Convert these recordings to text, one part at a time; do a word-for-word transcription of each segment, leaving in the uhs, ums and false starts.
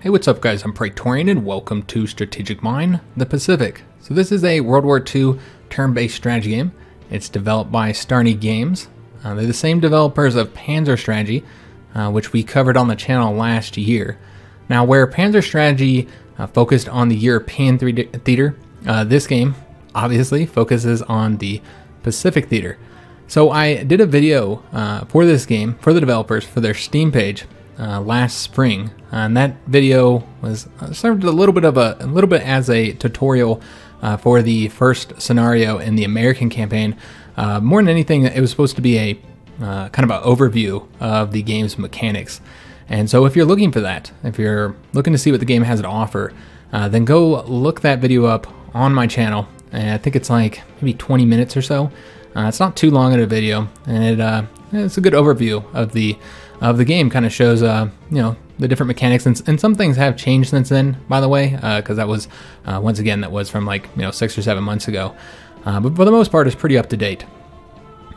Hey, what's up guys, I'm Praetorian and welcome to Strategic Mind: The Pacific. So this is a World War Two turn-based strategy game. It's developed by Starny Games. Uh, they're the same developers of Panzer Strategy, uh, which we covered on the channel last year. Now where Panzer Strategy uh, focused on the European theater, uh, this game obviously focuses on the Pacific theater. So I did a video uh, for this game, for the developers, for their Steam page. Uh, last spring, uh, and that video was uh, served a little bit of a, a little bit as a tutorial uh, for the first scenario in the American campaign. Uh, more than anything, it was supposed to be a uh, kind of an overview of the game's mechanics. And so, if you're looking for that, if you're looking to see what the game has to offer, uh, then go look that video up on my channel. And I think it's like maybe twenty minutes or so. Uh, it's not too long of a video, and it uh, it's a good overview of the. of the game. Kind of shows, uh, you know, the different mechanics, and, and some things have changed since then, by the way, because uh, that was, uh, once again, that was from like, you know, six or seven months ago. Uh, but for the most part, it's pretty up to date.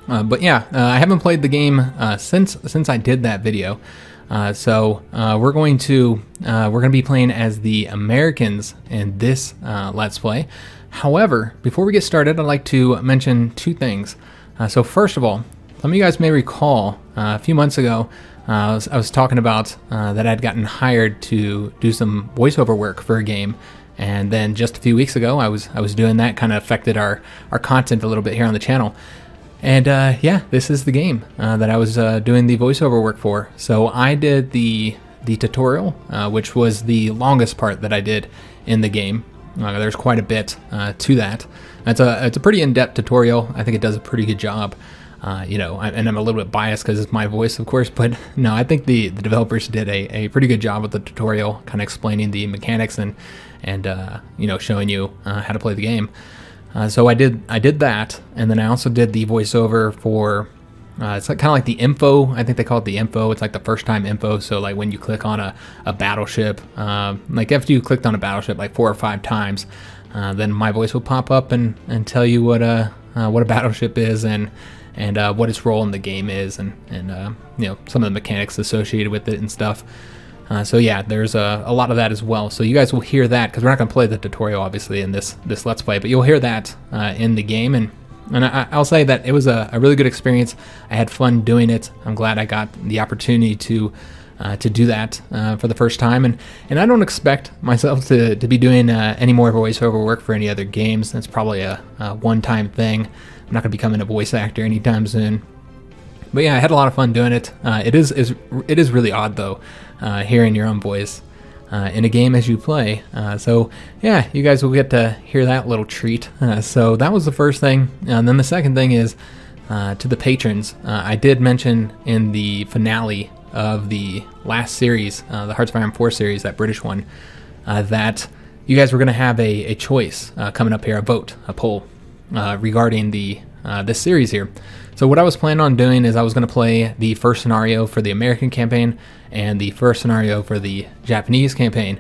Uh, but yeah, uh, I haven't played the game uh, since since I did that video. Uh, so uh, we're going to, uh, we're going to be playing as the Americans in this uh, Let's Play. However, before we get started, I'd like to mention two things. Uh, so first of all, some of you guys may recall uh, a few months ago, Uh, I, was, I was talking about uh, that I'd gotten hired to do some voiceover work for a game, and then just a few weeks ago I was I was doing that. Kind of affected our our content a little bit here on the channel, and uh, yeah, this is the game uh, that I was uh, doing the voiceover work for. So I did the the tutorial, uh, which was the longest part that I did in the game. Uh, there's quite a bit uh, to that. It's a it's a pretty in-depth tutorial. I think it does a pretty good job. Uh, you know, and I'm a little bit biased because it's my voice, of course, but no, I think the, the developers did a, a pretty good job with the tutorial, kind of explaining the mechanics and, and uh, you know, showing you uh, how to play the game. Uh, so I did I did that, and then I also did the voiceover for, uh, it's like, kind of like the info, I think they call it the info, it's like the first time info, so like when you click on a, a battleship, uh, like after you clicked on a battleship like four or five times, uh, then my voice will pop up and, and tell you what a, uh, what a battleship is, and and uh, what its role in the game is, and, and uh, you know, some of the mechanics associated with it and stuff. Uh, so yeah, there's a, a lot of that as well. So you guys will hear that, because we're not going to play the tutorial, obviously, in this this Let's Play, but you'll hear that uh, in the game. And, and I, I'll say that it was a, a really good experience. I had fun doing it. I'm glad I got the opportunity to uh, to do that uh, for the first time. And, and I don't expect myself to, to be doing uh, any more voiceover work for any other games. That's probably a, a one-time thing. I'm not going to be becoming a voice actor anytime soon. But yeah, I had a lot of fun doing it. Uh, it is, is it is really odd, though, uh, hearing your own voice uh, in a game as you play. Uh, so yeah, you guys will get to hear that little treat. Uh, so that was the first thing. And then the second thing is uh, to the patrons. Uh, I did mention in the finale of the last series, uh, the Hearts of Iron four series, that British one, uh, that you guys were going to have a, a choice uh, coming up here, a vote, a poll. Uh, regarding the uh, this series here. So what I was planning on doing is I was going to play the first scenario for the American campaign and the first scenario for the Japanese campaign,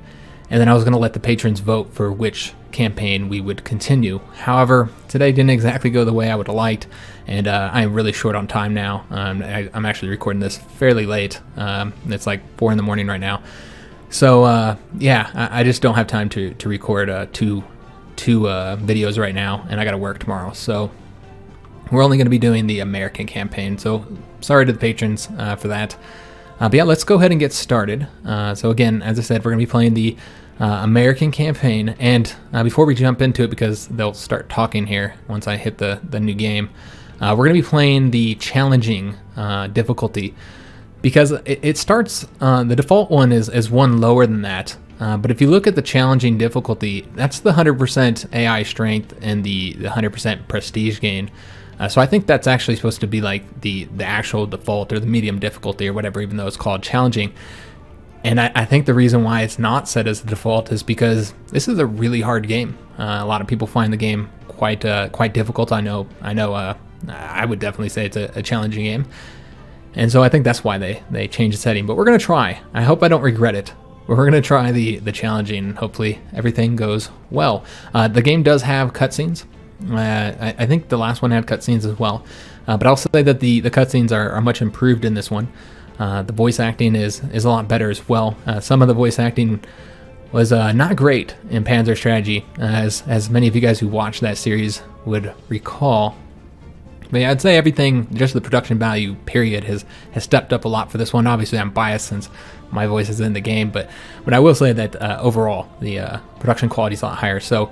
and then I was going to let the patrons vote for which campaign we would continue. However, today didn't exactly go the way I would have liked, and uh, I'm really short on time now. Um, I, I'm actually recording this fairly late. Um, it's like four in the morning right now. So uh, yeah, I, I just don't have time to, to record uh, two two uh, videos right now, and I gotta work tomorrow, so we're only gonna be doing the American campaign. So sorry to the patrons uh, for that, uh, but yeah, let's go ahead and get started. Uh, so again, as I said, we're gonna be playing the uh, American campaign, and uh, before we jump into it, because they'll start talking here once I hit the, the new game, uh, we're gonna be playing the challenging uh, difficulty, because it, it starts, uh, the default one is, is one lower than that. Uh, but if you look at the challenging difficulty, that's the one hundred percent A I strength and the one hundred percent prestige gain. Uh, so I think that's actually supposed to be like the, the actual default, or the medium difficulty or whatever, even though it's called challenging. And I, I think the reason why it's not set as the default is because this is a really hard game. Uh, a lot of people find the game quite uh, quite difficult. I know, I, know uh, I would definitely say it's a, a challenging game. And so I think that's why they, they changed the setting. But we're going to try. I hope I don't regret it. We're going to try the, the challenging. Hopefully everything goes well. Uh, the game does have cutscenes. Uh, I, I think the last one had cutscenes as well. Uh, but I'll say that the, the cutscenes are, are much improved in this one. Uh, the voice acting is, is a lot better as well. Uh, some of the voice acting was uh, not great in Panzer Strategy, uh, as, as many of you guys who watched that series would recall. But yeah, I'd say everything, just the production value period, has, has stepped up a lot for this one. Obviously, I'm biased since my voice is in the game, but, but I will say that uh, overall, the uh, production quality is a lot higher. So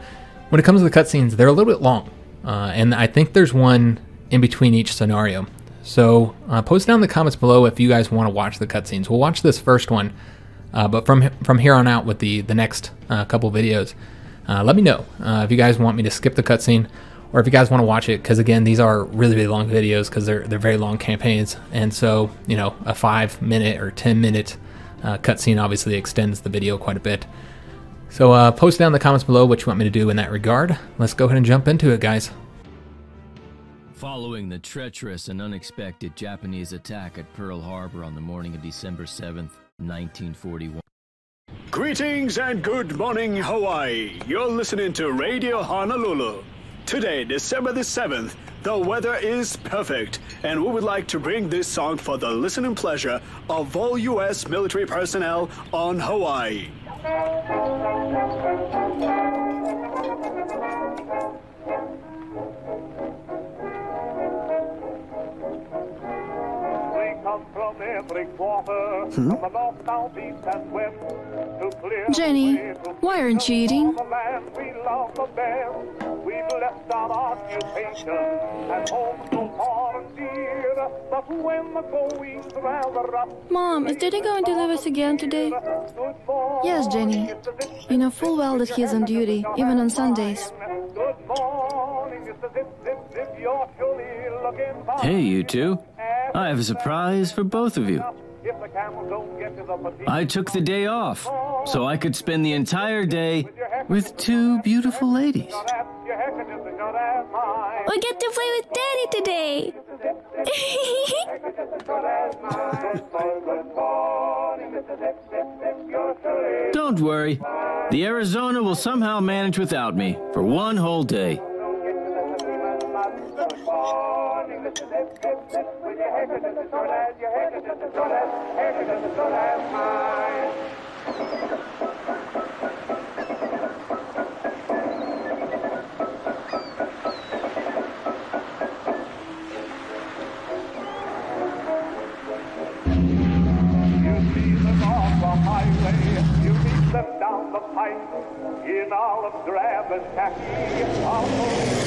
when it comes to the cutscenes, they're a little bit long, uh, and I think there's one in between each scenario. So uh, post down in the comments below if you guys want to watch the cutscenes. We'll watch this first one. Uh, but from from here on out with the, the next uh, couple videos, uh, let me know uh, if you guys want me to skip the cutscene or if you guys want to watch it, because again, these are really, really long videos because they're, they're very long campaigns. And so, you know, a five minute or ten minute uh, cutscene obviously extends the video quite a bit. So uh, post down in the comments below what you want me to do in that regard. Let's go ahead and jump into it, guys. Following the treacherous and unexpected Japanese attack at Pearl Harbor on the morning of December seventh, nineteen forty-one. Greetings and good morning, Hawaii. You're listening to Radio Honolulu. Today, December the seventh, the weather is perfect, and we would like to bring this song for the listening pleasure of all U S military personnel on Hawaii. Hmm? Jenny, why aren't you eating? Mom, is Daddy going to leave us again today? Yes, Jenny. You know full well that he is on duty, even on Sundays. Hey, you two. I have a surprise for both of you. I took the day off, so I could spend the entire day with two beautiful ladies. We get to play with Daddy today! Don't worry. The Arizona will somehow manage without me for one whole day. In all of drab and khaki, all the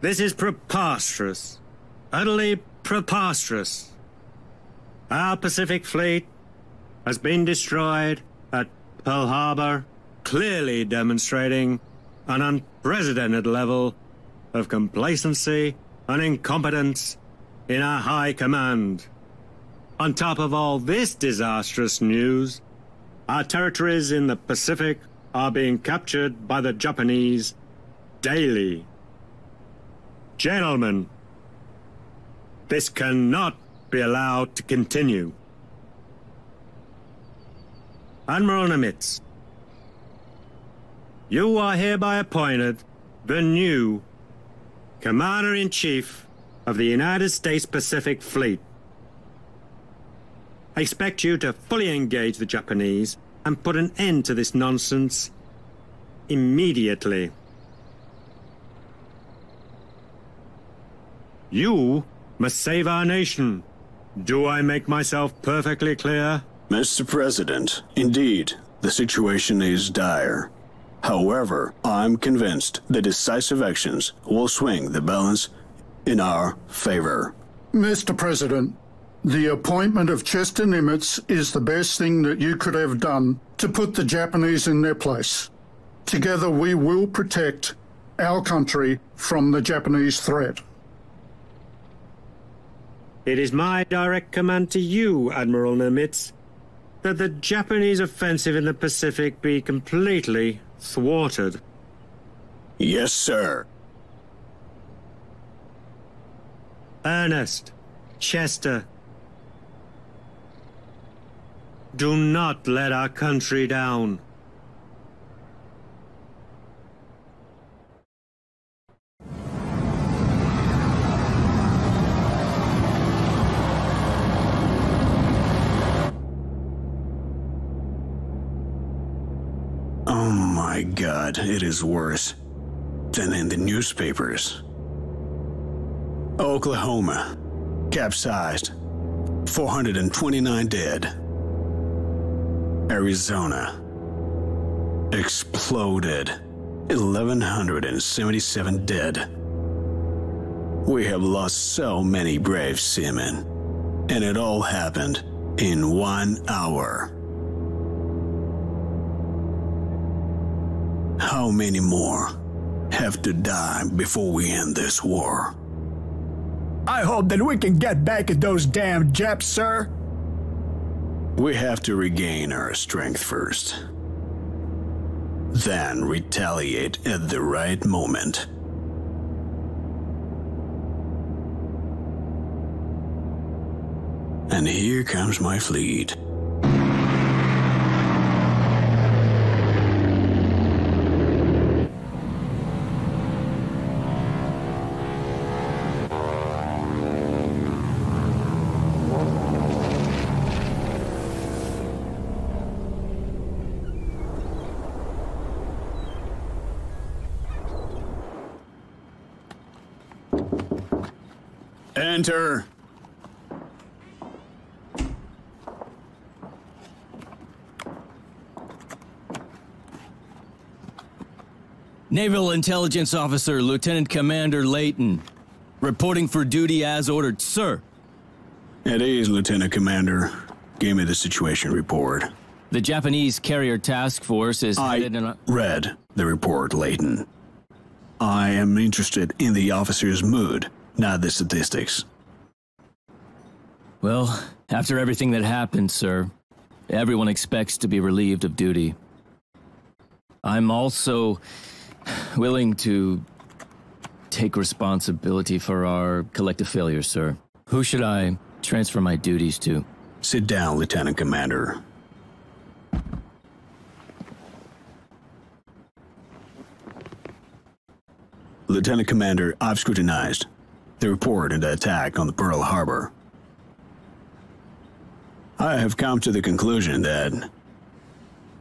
This is preposterous. Utterly preposterous. Our Pacific Fleet has been destroyed at Pearl Harbor, clearly demonstrating an unprecedented level of complacency and incompetence in our high command. On top of all this disastrous news, our territories in the Pacific are being captured by the Japanese daily. Gentlemen, this cannot be allowed to continue. Admiral Nimitz, You are hereby appointed the new Commander-in-Chief of the United States Pacific Fleet. I expect you to fully engage the Japanese and put an end to this nonsense immediately. You must save our nation. Do I make myself perfectly clear? Mister President, indeed, the situation is dire. However, I'm convinced the decisive actions will swing the balance in our favor. Mister President, the appointment of Chester Nimitz is the best thing that you could have done to put the Japanese in their place. Together we will protect our country from the Japanese threat. It is my direct command to you, Admiral Nimitz, that the Japanese offensive in the Pacific be completely thwarted. Yes, sir. Ernest, Chester, do not let our country down. Oh my God, it is worse than in the newspapers. Oklahoma, capsized, four hundred twenty-nine dead. Arizona, exploded, eleven hundred seventy-seven dead. We have lost so many brave seamen, and it all happened in one hour. How many more have to die before we end this war? I hope that we can get back at those damn Japs, sir. We have to regain our strength first, then retaliate at the right moment. And here comes my fleet. Enter. Naval Intelligence Officer Lieutenant Commander Layton, reporting for duty as ordered, sir. It is, Lieutenant Commander. Give me the situation report. The Japanese Carrier Task Force is headed in a... I read the report, Layton. I am interested in the officer's mood, not the statistics. Well, after everything that happened, sir, everyone expects to be relieved of duty. I'm also willing to take responsibility for our collective failure, sir. Who should I transfer my duties to? Sit down, Lieutenant Commander. Lieutenant Commander, I've scrutinized the report and the attack on the Pearl Harbor. I have come to the conclusion that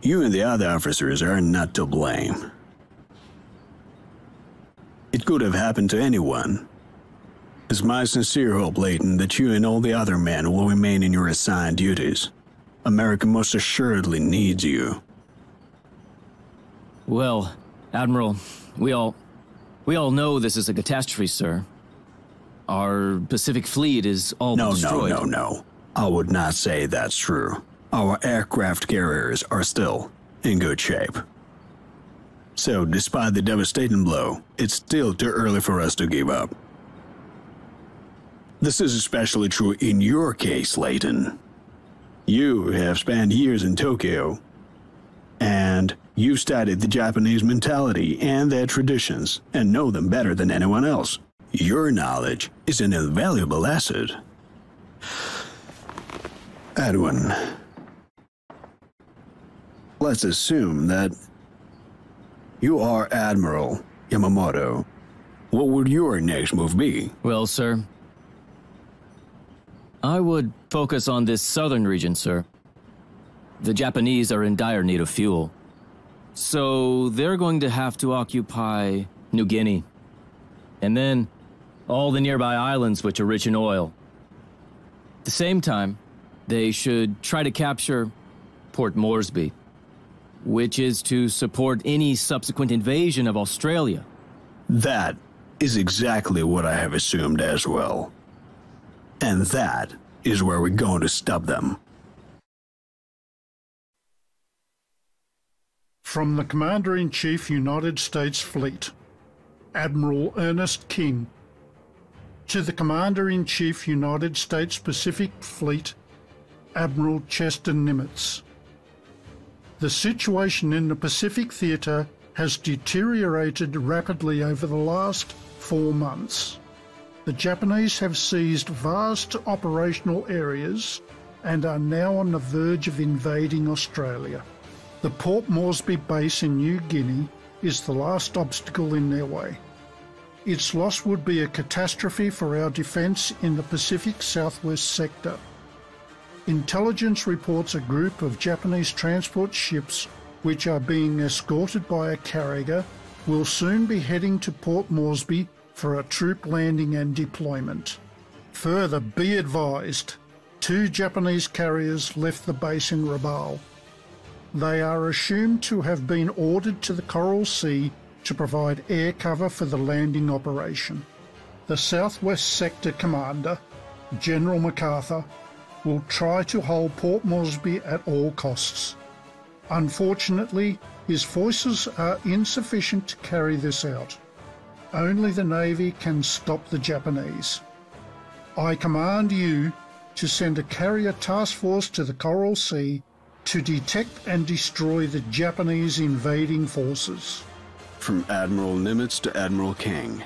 you and the other officers are not to blame. It could have happened to anyone. It's my sincere hope, Layton, that you and all the other men will remain in your assigned duties. America most assuredly needs you. Well, Admiral, we all, we all know this is a catastrophe, sir. Our Pacific Fleet is all no, destroyed. No, no, no, no. I would not say that's true. Our aircraft carriers are still in good shape. So, despite the devastating blow, it's still too early for us to give up. This is especially true in your case, Layton. You have spent years in Tokyo, and you've studied the Japanese mentality and their traditions, and know them better than anyone else. Your knowledge is an invaluable asset. Edwin, let's assume that You are Admiral Yamamoto. What would your next move be? Well, sir, I would focus on this southern region, sir. The Japanese are in dire need of fuel. So they're going to have to occupy New Guinea. And then all the nearby islands which are rich in oil. At the same time, they should try to capture Port Moresby, which is to support any subsequent invasion of Australia. That is exactly what I have assumed as well. And that is where we're going to stop them. From the Commander-in-Chief United States Fleet, Admiral Ernest King, to the Commander-in-Chief United States Pacific Fleet, Admiral Chester Nimitz. The situation in the Pacific Theater has deteriorated rapidly over the last four months. The Japanese have seized vast operational areas and are now on the verge of invading Australia. The Port Moresby base in New Guinea is the last obstacle in their way. Its loss would be a catastrophe for our defense in the Pacific Southwest sector. Intelligence reports a group of Japanese transport ships, which are being escorted by a carrier, will soon be heading to Port Moresby for a troop landing and deployment. Further, be advised, two Japanese carriers left the base in Rabaul. They are assumed to have been ordered to the Coral Sea to provide air cover for the landing operation. The Southwest Sector Commander, General MacArthur, will try to hold Port Moresby at all costs. Unfortunately, his forces are insufficient to carry this out. Only the Navy can stop the Japanese. I command you to send a carrier task force to the Coral Sea to detect and destroy the Japanese invading forces. From Admiral Nimitz to Admiral King,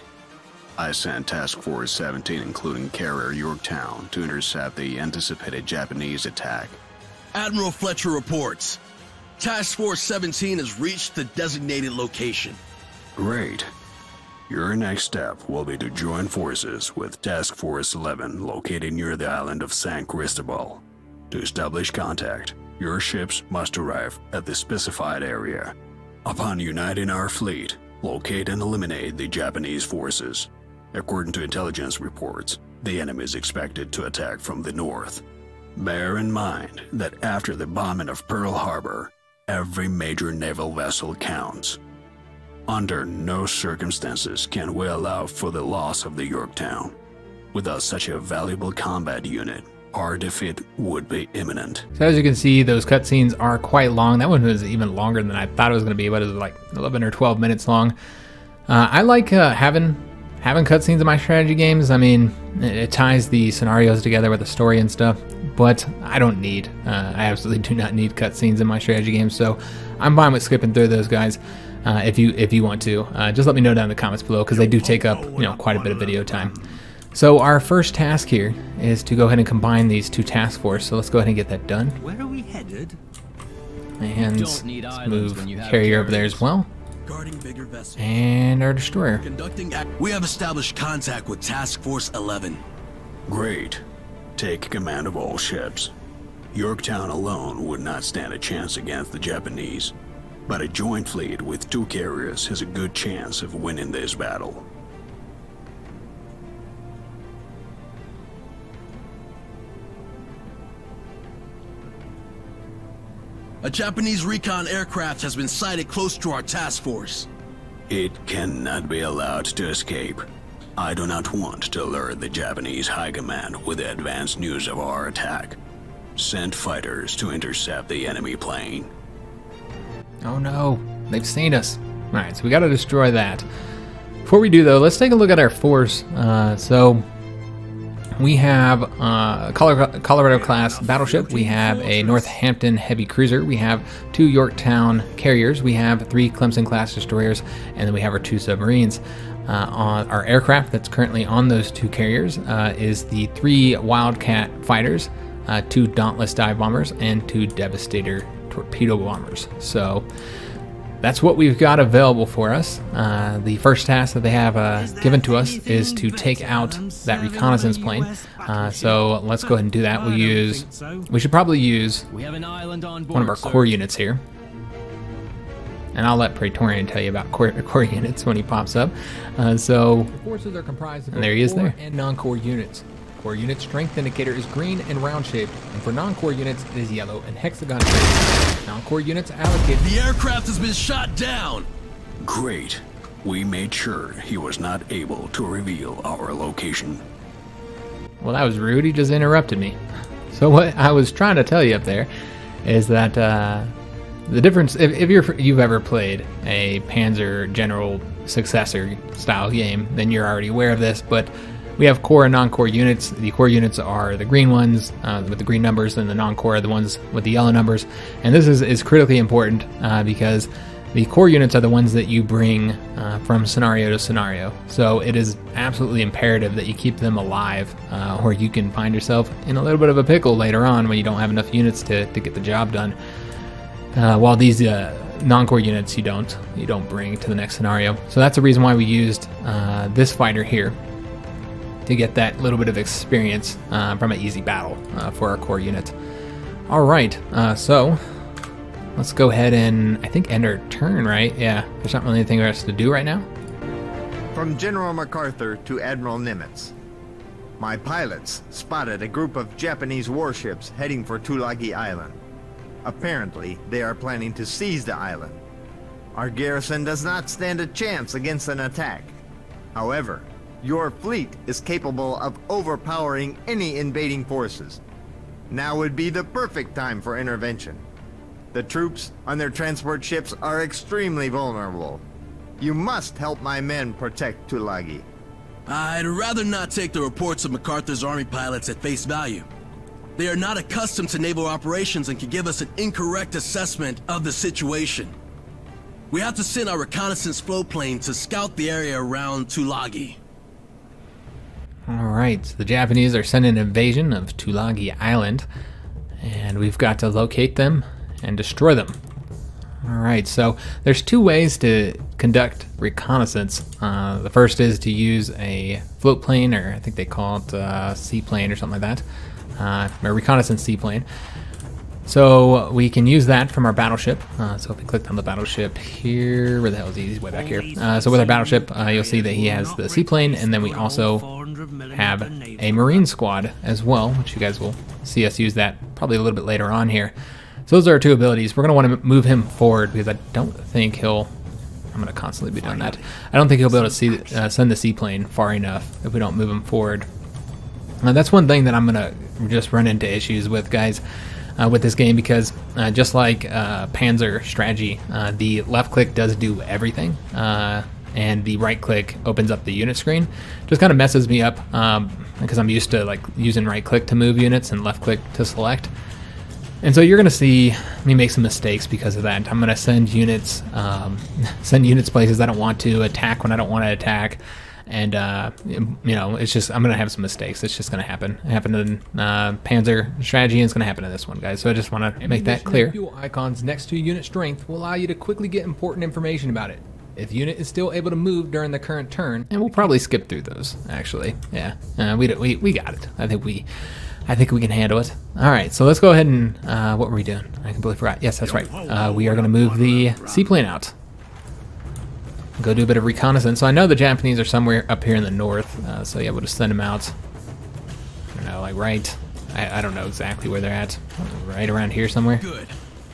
I sent Task Force seventeen, including carrier Yorktown, to intercept the anticipated Japanese attack. Admiral Fletcher reports. Task Force seventeen has reached the designated location. Great. Your next step will be to join forces with Task Force eleven, located near the island of San Cristobal. To establish contact, your ships must arrive at the specified area. Upon uniting our fleet, locate and eliminate the Japanese forces. According to intelligence reports, the enemy is expected to attack from the north. Bear in mind that after the bombing of Pearl Harbor, every major naval vessel counts. Under no circumstances can we allow for the loss of the Yorktown. Without such a valuable combat unit, our defeat would be imminent. So as you can see, those cutscenes are quite long. That one was even longer than I thought it was going to be, but it was like eleven or twelve minutes long. Uh, I like uh, having... Having cutscenes in my strategy games, I mean, it ties the scenarios together with the story and stuff, but I don't need, uh, I absolutely do not need cutscenes in my strategy games, so I'm fine with skipping through those guys uh, if you if you want to. Uh, just let me know down in the comments below, because they do take up, you know, quite a bit of video time. So our first task here is to go ahead and combine these two task forces, so let's go ahead and get that done. Where are we headed? And let's move carrier over there as well. Guarding bigger vessels. And our destroyer. Conducting we have established contact with Task Force eleven. Great. Take command of all ships. Yorktown alone would not stand a chance against the Japanese, but a joint fleet with two carriers has a good chance of winning this battle. A Japanese recon aircraft has been sighted close to our task force. It cannot be allowed to escape. I do not want to lure the Japanese high command with the advanced news of our attack. Send fighters to intercept the enemy plane. Oh no, they've seen us. Alright, so we gotta destroy that. Before we do though, let's take a look at our force. Uh, so... We have uh, Colorado-class battleship, we have a Northampton heavy cruiser, we have two Yorktown carriers, we have three Clemson-class destroyers, and then we have our two submarines. Uh, on our aircraft that's currently on those two carriers uh, is the three Wildcat fighters, uh, two Dauntless dive bombers, and two Devastator torpedo bombers. So that's what we've got available for us. Uh, the first task that they have uh, given to us is to take out that reconnaissance plane. Uh, so let's go ahead and do that. We'll use, we should probably use one of our core units here. And I'll let Praetorian tell you about core, core units when he pops up. Uh, so, the forces are comprised of and there he is there. And non-core units. Core unit strength indicator is green and round shaped, and for non-core units it is yellow and hexagon shaped. Non-core units allocated. The aircraft has been shot down. Great. We made sure he was not able to reveal our location. Well, that was rude. He just interrupted me. So what I was trying to tell you up there is that. Uh, The difference, if, if you're, you've ever played a Panzer General Successor style game, then you're already aware of this, but we have core and non-core units. The core units are the green ones uh, with the green numbers, and the non-core are the ones with the yellow numbers. And this is, is critically important uh, because the core units are the ones that you bring uh, from scenario to scenario. So it is absolutely imperative that you keep them alive, uh, or you can find yourself in a little bit of a pickle later on when you don't have enough units to, to get the job done. Uh, while these uh, non-core units you don't you don't bring to the next scenario, so that's the reason why we used uh, this fighter here to get that little bit of experience uh, from an easy battle uh, for our core unit. All right, uh, so let's go ahead and I think end our turn, right? Yeah, there's not really anything else to do right now. From General MacArthur to Admiral Nimitz, my pilots spotted a group of Japanese warships heading for Tulagi Island. Apparently, they are planning to seize the island. Our garrison does not stand a chance against an attack. However, your fleet is capable of overpowering any invading forces. Now would be the perfect time for intervention. The troops on their transport ships are extremely vulnerable. You must help my men protect Tulagi. I'd rather not take the reports of MacArthur's army pilots at face value. They are not accustomed to naval operations and can give us an incorrect assessment of the situation. We have to send our reconnaissance float plane to scout the area around Tulagi. All right, so the Japanese are sending an invasion of Tulagi Island, and we've got to locate them and destroy them. All right, so there's two ways to conduct reconnaissance. Uh, the first is to use a float plane, or I think they call it a seaplane or something like that. Uh, a reconnaissance seaplane. So we can use that from our battleship. Uh, so if we clicked on the battleship here, where the hell is he? He's way back here. Uh, so with our battleship, uh, you'll see that he has the seaplane, and then we also have a marine squad as well, which you guys will see us use that probably a little bit later on here. So those are our two abilities. We're going to want to move him forward because I don't think he'll... I'm going to constantly be doing that. I don't think he'll be able to see, uh, send the seaplane far enough if we don't move him forward. Now, that's one thing that I'm going to just run into issues with, guys, uh, with this game, because uh, just like uh, Panzer Strategy, uh, the left click does do everything, uh, and the right click opens up the unit screen. Just kind of messes me up um, because I'm used to like using right click to move units and left click to select. And so you're going to see me make some mistakes because of that. I'm going to send units, um, send units places I don't want to, attack when I don't want to attack. And, uh, you know, it's just, I'm going to have some mistakes. It's just going to happen. It happened in uh, Panzer Strategy, and it's going to happen in this one, guys. So I just want to make that clear. Fuel icons next to unit strength will allow you to quickly get important information about it. If unit is still able to move during the current turn, and we'll probably skip through those, actually. Yeah, uh, we, we, we got it. I think we... I think we can handle it. All right, so let's go ahead and, uh, what were we doing? I completely forgot. Yes, that's right. Uh, we are going to move the seaplane out. Go do a bit of reconnaissance. So I know the Japanese are somewhere up here in the north, uh, so yeah, we'll just send them out. I don't know, like right. I, I don't know exactly where they're at. Right around here somewhere. Good.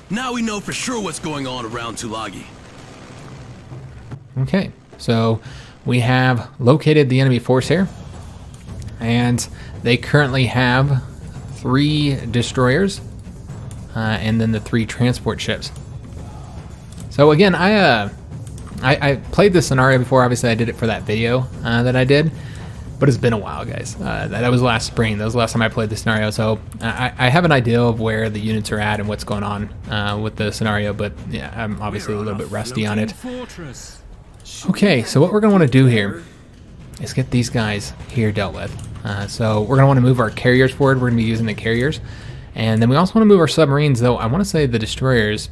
Now we know for sure what's going on around Tulagi. Okay, so we have located the enemy force here, and they currently have three destroyers uh, and then the three transport ships. So again, I. Uh, I, I played this scenario before. Obviously, I did it for that video uh, that I did, but it's been a while, guys. Uh, that, that was last spring. That was the last time I played the scenario, so I, I have an idea of where the units are at and what's going on uh, with the scenario, but yeah, I'm obviously a little bit rusty on it. Okay, so what we're going to want to do here is get these guys here dealt with. Uh, so we're going to want to move our carriers forward. We're going to be using the carriers, and then we also want to move our submarines, though I want to say the destroyers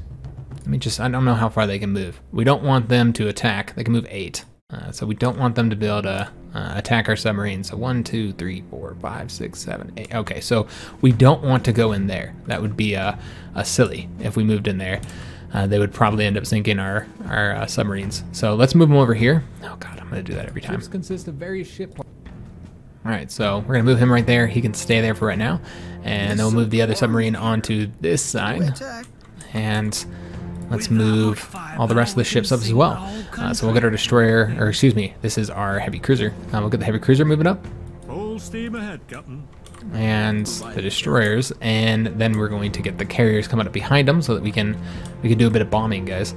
Let me just, I don't know how far they can move. We don't want them to attack. They can move eight. Uh, so we don't want them to be able to uh, attack our submarine. So one, two, three, four, five, six, seven, eight. Okay, so we don't want to go in there. That would be a, a silly if we moved in there. Uh, they would probably end up sinking our, our uh, submarines. So let's move them over here. Oh God, I'm gonna do that every time. Ships consist of various ship. All right, so we're gonna move him right there. He can stay there for right now. And then we'll move the other submarine onto this side. And let's move all the rest of the ships up as well. Uh, so we'll get our destroyer, or excuse me, this is our heavy cruiser. Uh, we'll get the heavy cruiser moving up. Full steam ahead, Captain. And the destroyers, and then we're going to get the carriers coming up behind them so that we can we can do a bit of bombing, guys.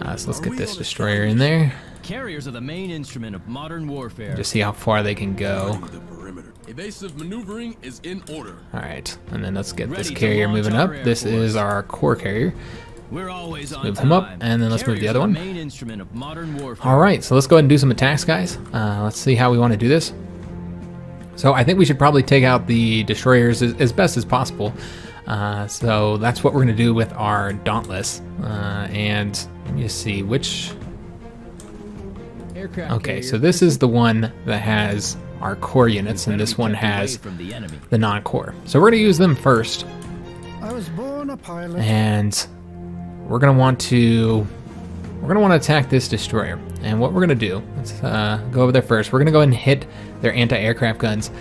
Uh, so let's get this destroyer in there. Carriers are the main instrument of modern warfare. Just see how far they can go. Evasive maneuvering is in order. All right, and then let's get this carrier moving up. This is our core carrier. We're always on move him up, and then let's move the other one. All right, so let's go ahead and do some attacks, guys. Uh, let's see how we want to do this. So I think we should probably take out the destroyers as, as best as possible. Uh, so that's what we're going to do with our Dauntless. Uh, and let me just see which... Aircraft okay, carrier. So this is the one that has our core units, and this one has the, the non-core. So we're going to use them first. I was born a pilot. And we're going to want to... We're gonna want to attack this destroyer, and what we're gonna do, let's uh, go over there first. We're gonna go ahead and hit their anti-aircraft guns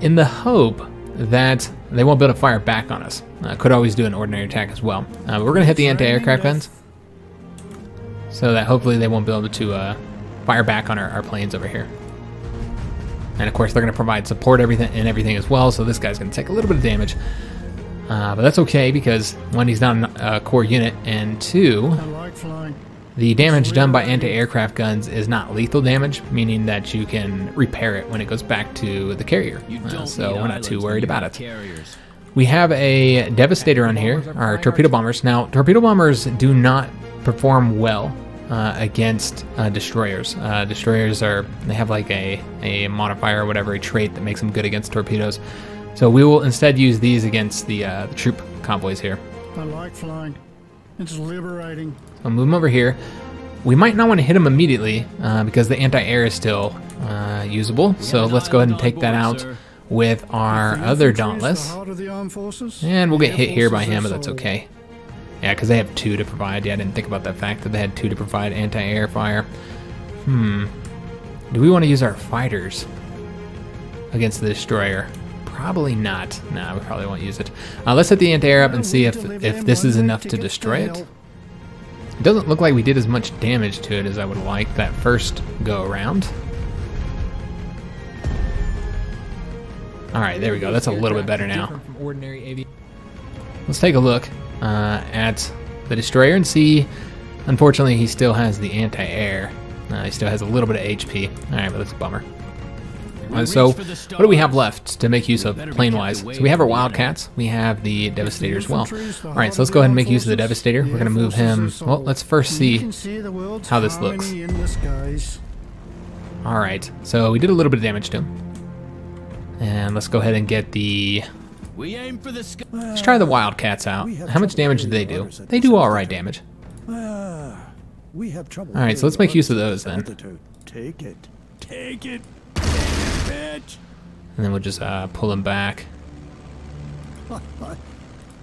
in the hope that they won't be able to fire back on us. Uh, could always do an ordinary attack as well. Uh, but we're gonna hit the anti-aircraft guns so that hopefully they won't be able to uh, fire back on our, our planes over here. And of course they're gonna provide support everything and everything as well, so this guy's gonna take a little bit of damage. Uh, but that's okay because one, he's not a core unit, and two, I like flying. The damage done by anti-aircraft guns is not lethal damage, meaning that you can repair it when it goes back to the carrier, uh, so we're not too worried about it. We have a Devastator on here, our torpedo bombers. Now, torpedo bombers do not perform well uh, against uh, destroyers. Uh, destroyers are, they have like a, a modifier or whatever, a trait that makes them good against torpedoes. So we will instead use these against the, uh, the troop convoys here. I like flying. It's liberating. I'll move him over here. We might not want to hit him immediately uh, because the anti-air is still uh, usable. So let's go ahead and take that out with our other Dauntless. And we'll get hit here by him, but that's okay. Yeah, because they have two to provide. Yeah, I didn't think about that fact that they had two to provide anti-air fire. Hmm. Do we want to use our fighters against the destroyer? Probably not. Nah, we probably won't use it. Uh, let's hit the anti-air up and see if, if this is enough to destroy it. It doesn't look like we did as much damage to it as I would like that first go around. Alright, there we go. That's a little bit better now. Let's take a look uh, at the destroyer and see. Unfortunately, he still has the anti-air. Uh, he still has a little bit of H P. Alright, but that's a bummer. Uh, so what do we have left to make use of plane-wise? So we have our Wildcats, we have the Devastator as well. All right, so let's go ahead and make use of the Devastator. We're gonna move him, well, let's first see how this looks. All right, so we did a little bit of damage to him. And let's go ahead and get the, let's try the Wildcats out. How much damage do they do? They do all right damage. All right, so let's make use of those then. Take it, take it. And then we'll just uh, pull him back.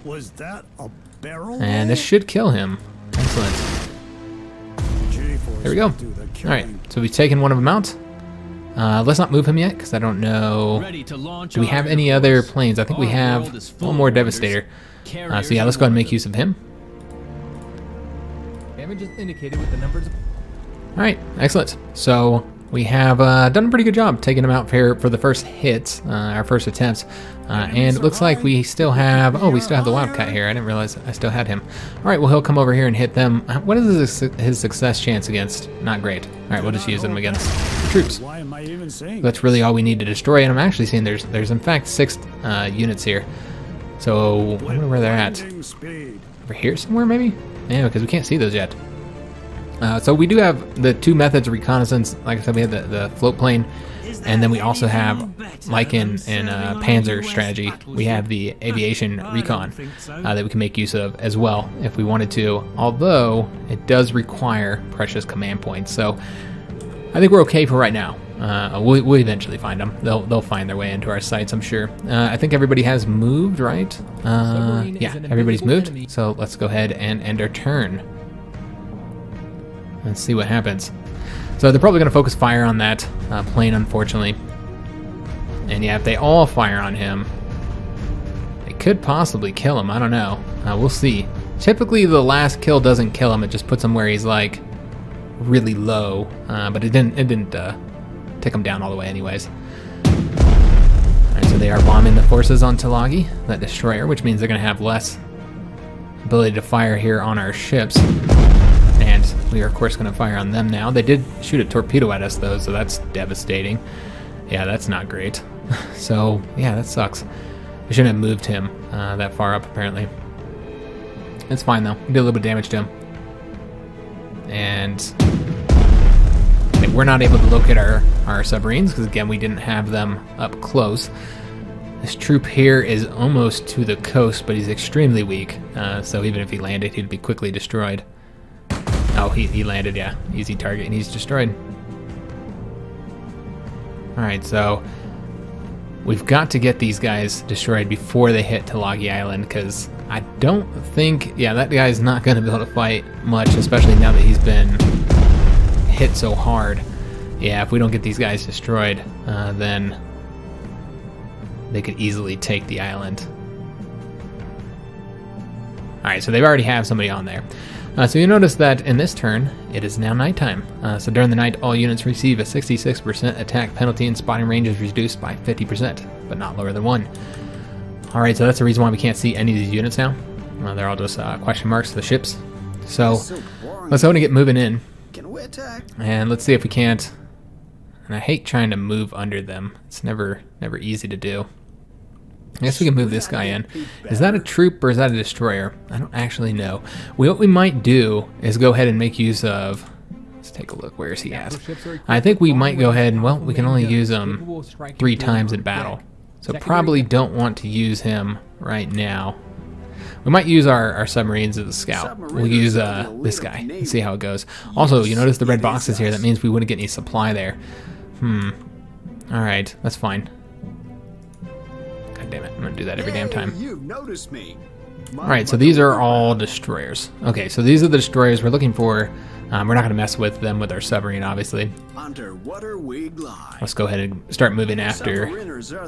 Was that a barrel? And this should kill him. Excellent. There we go. Alright, so we've taken one of them out. Uh, let's not move him yet, because I don't know. Do we have any other planes? I think we have one more Devastator. Uh, so yeah, let's go ahead and make use of him. Damage is indicated with the numbers. Alright, excellent. So we have uh, done a pretty good job taking them out for, for the first hits, uh, our first attempts, uh, and it looks like we still have, oh, we still have the Wildcat here. I didn't realize I still had him. All right, well, he'll come over here and hit them. What is his, his success chance against? Not great. All right, we'll just use him against the troops. That's really all we need to destroy, and I'm actually seeing there's, there's in fact, six uh, units here. So I wonder where they're at. Over here somewhere, maybe? Yeah, because we can't see those yet. Uh, so we do have the two methods of reconnaissance. Like I said, we have the, the float plane And then we also have, like in, in uh, Panzer Strategy, we have the aviation recon uh, that we can make use of as well if we wanted to, although it does require precious command points. So I think we're okay for right now. Uh, we'll, we'll eventually find them. They'll, they'll find their way into our sites, I'm sure. Uh, I think everybody has moved, right? Uh, yeah, everybody's moved. So let's go ahead and end our turn. Let's see what happens. So they're probably going to focus fire on that uh, plane, unfortunately. And yeah, if they all fire on him, they could possibly kill him. I don't know. Uh, we'll see. Typically, the last kill doesn't kill him. It just puts him where he's like really low. Uh, but it didn't. It didn't uh, take him down all the way, anyways. All right. So they are bombing the forces on Tulagi, that destroyer, which means they're going to have less ability to fire here on our ships. We are, of course, going to fire on them now. They did shoot a torpedo at us, though, so that's devastating. Yeah, that's not great. So, yeah, that sucks. We shouldn't have moved him uh, that far up, apparently. It's fine, though. We did a little bit of damage to him. And okay, we're not able to locate our, our submarines, because, again, we didn't have them up close. This troop here is almost to the coast, but he's extremely weak. Uh, so even if he landed, he'd be quickly destroyed. Oh, he, he landed, yeah. Easy target, and he's destroyed. Alright, so we've got to get these guys destroyed before they hit Tulagi Island, because I don't think... Yeah, that guy's not going to be able to fight much, especially now that he's been hit so hard. Yeah, if we don't get these guys destroyed, uh, then they could easily take the island. Alright, so they already have somebody on there. Uh, so you notice that in this turn, it is now nighttime. Uh, so during the night, all units receive a sixty-six percent attack penalty and spotting range is reduced by fifty percent, but not lower than one. All right, so that's the reason why we can't see any of these units now. Uh, they're all just uh, question marks to the ships. So, so let's go and get moving in. Can we attack? And let's see if we can't. And I hate trying to move under them. It's never, never easy to do. I guess we can move this guy in. Is that a troop or is that a destroyer? I don't actually know. We, what we might do is go ahead and make use of... Let's take a look. Where is he at? I think we might go ahead and... Well, we can only use him three times in battle. So probably don't want to use him right now. We might use our, our submarines as a scout. We'll use uh, this guy and see how it goes. Also, you notice the red boxes here. That means we wouldn't get any supply there. Hmm. All right. That's fine. Damn it, I'm gonna do that every damn time. Hey, you noticed me. Alright, so these are all destroyers. Okay, so these are the destroyers we're looking for. Um, we're not gonna mess with them with our submarine, obviously. Let's go ahead and start moving after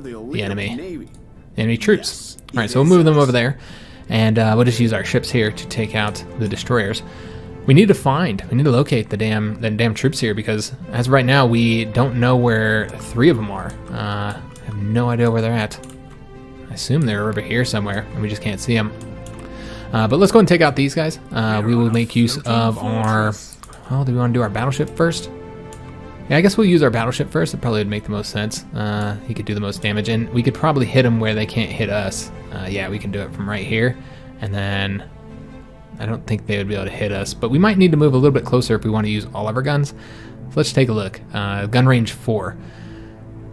the enemy. The enemy troops. Alright, so we'll move them over there. And uh, we'll just use our ships here to take out the destroyers. We need to find, we need to locate the damn, the damn troops here because as of right now, we don't know where three of them are. Uh, I have no idea where they're at. I assume they're over here somewhere, and we just can't see them. Uh, but let's go and take out these guys. Uh, we will make use of our... Well, do we want to do our battleship first? Yeah, I guess we'll use our battleship first. It probably would make the most sense. Uh, he could do the most damage, and we could probably hit him where they can't hit us. Uh, yeah, we can do it from right here. And then I don't think they would be able to hit us, but we might need to move a little bit closer if we want to use all of our guns. So let's take a look. Uh, gun range four.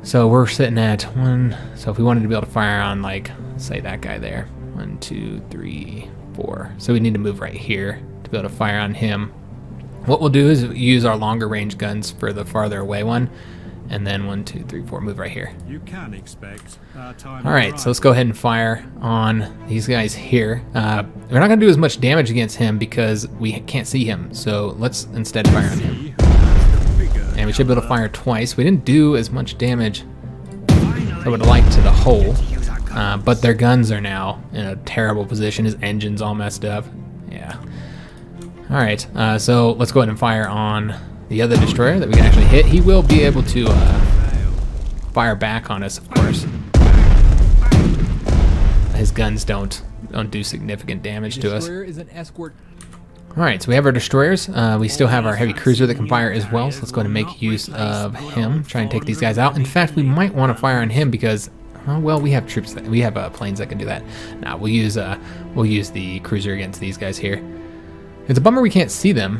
So we're sitting at one, so if we wanted to be able to fire on like, say that guy there, one, two, three, four. So we need to move right here to be able to fire on him. What we'll do is use our longer range guns for the farther away one, and then one, two, three, four, move right here. You can expect our time. All right, so let's go ahead and fire on these guys here. Uh, we're not gonna do as much damage against him because we can't see him. So let's instead fire on him. And we should be able to fire twice. We didn't do as much damage as I would like to the whole, uh, but their guns are now in a terrible position. His engine's all messed up. Yeah. All right, uh, so let's go ahead and fire on the other destroyer that we can actually hit. He will be able to uh, fire back on us, of course. His guns don't, don't do significant damage to us. Is an escort. All right, so we have our destroyers. Uh, we still have our heavy cruiser that can fire as well, so let's go ahead and make use of him, try and take these guys out. In fact, we might want to fire on him because, oh, well, we have troops, that, we have uh, planes that can do that. Nah, we'll use, uh, we'll use the cruiser against these guys here. It's a bummer we can't see them.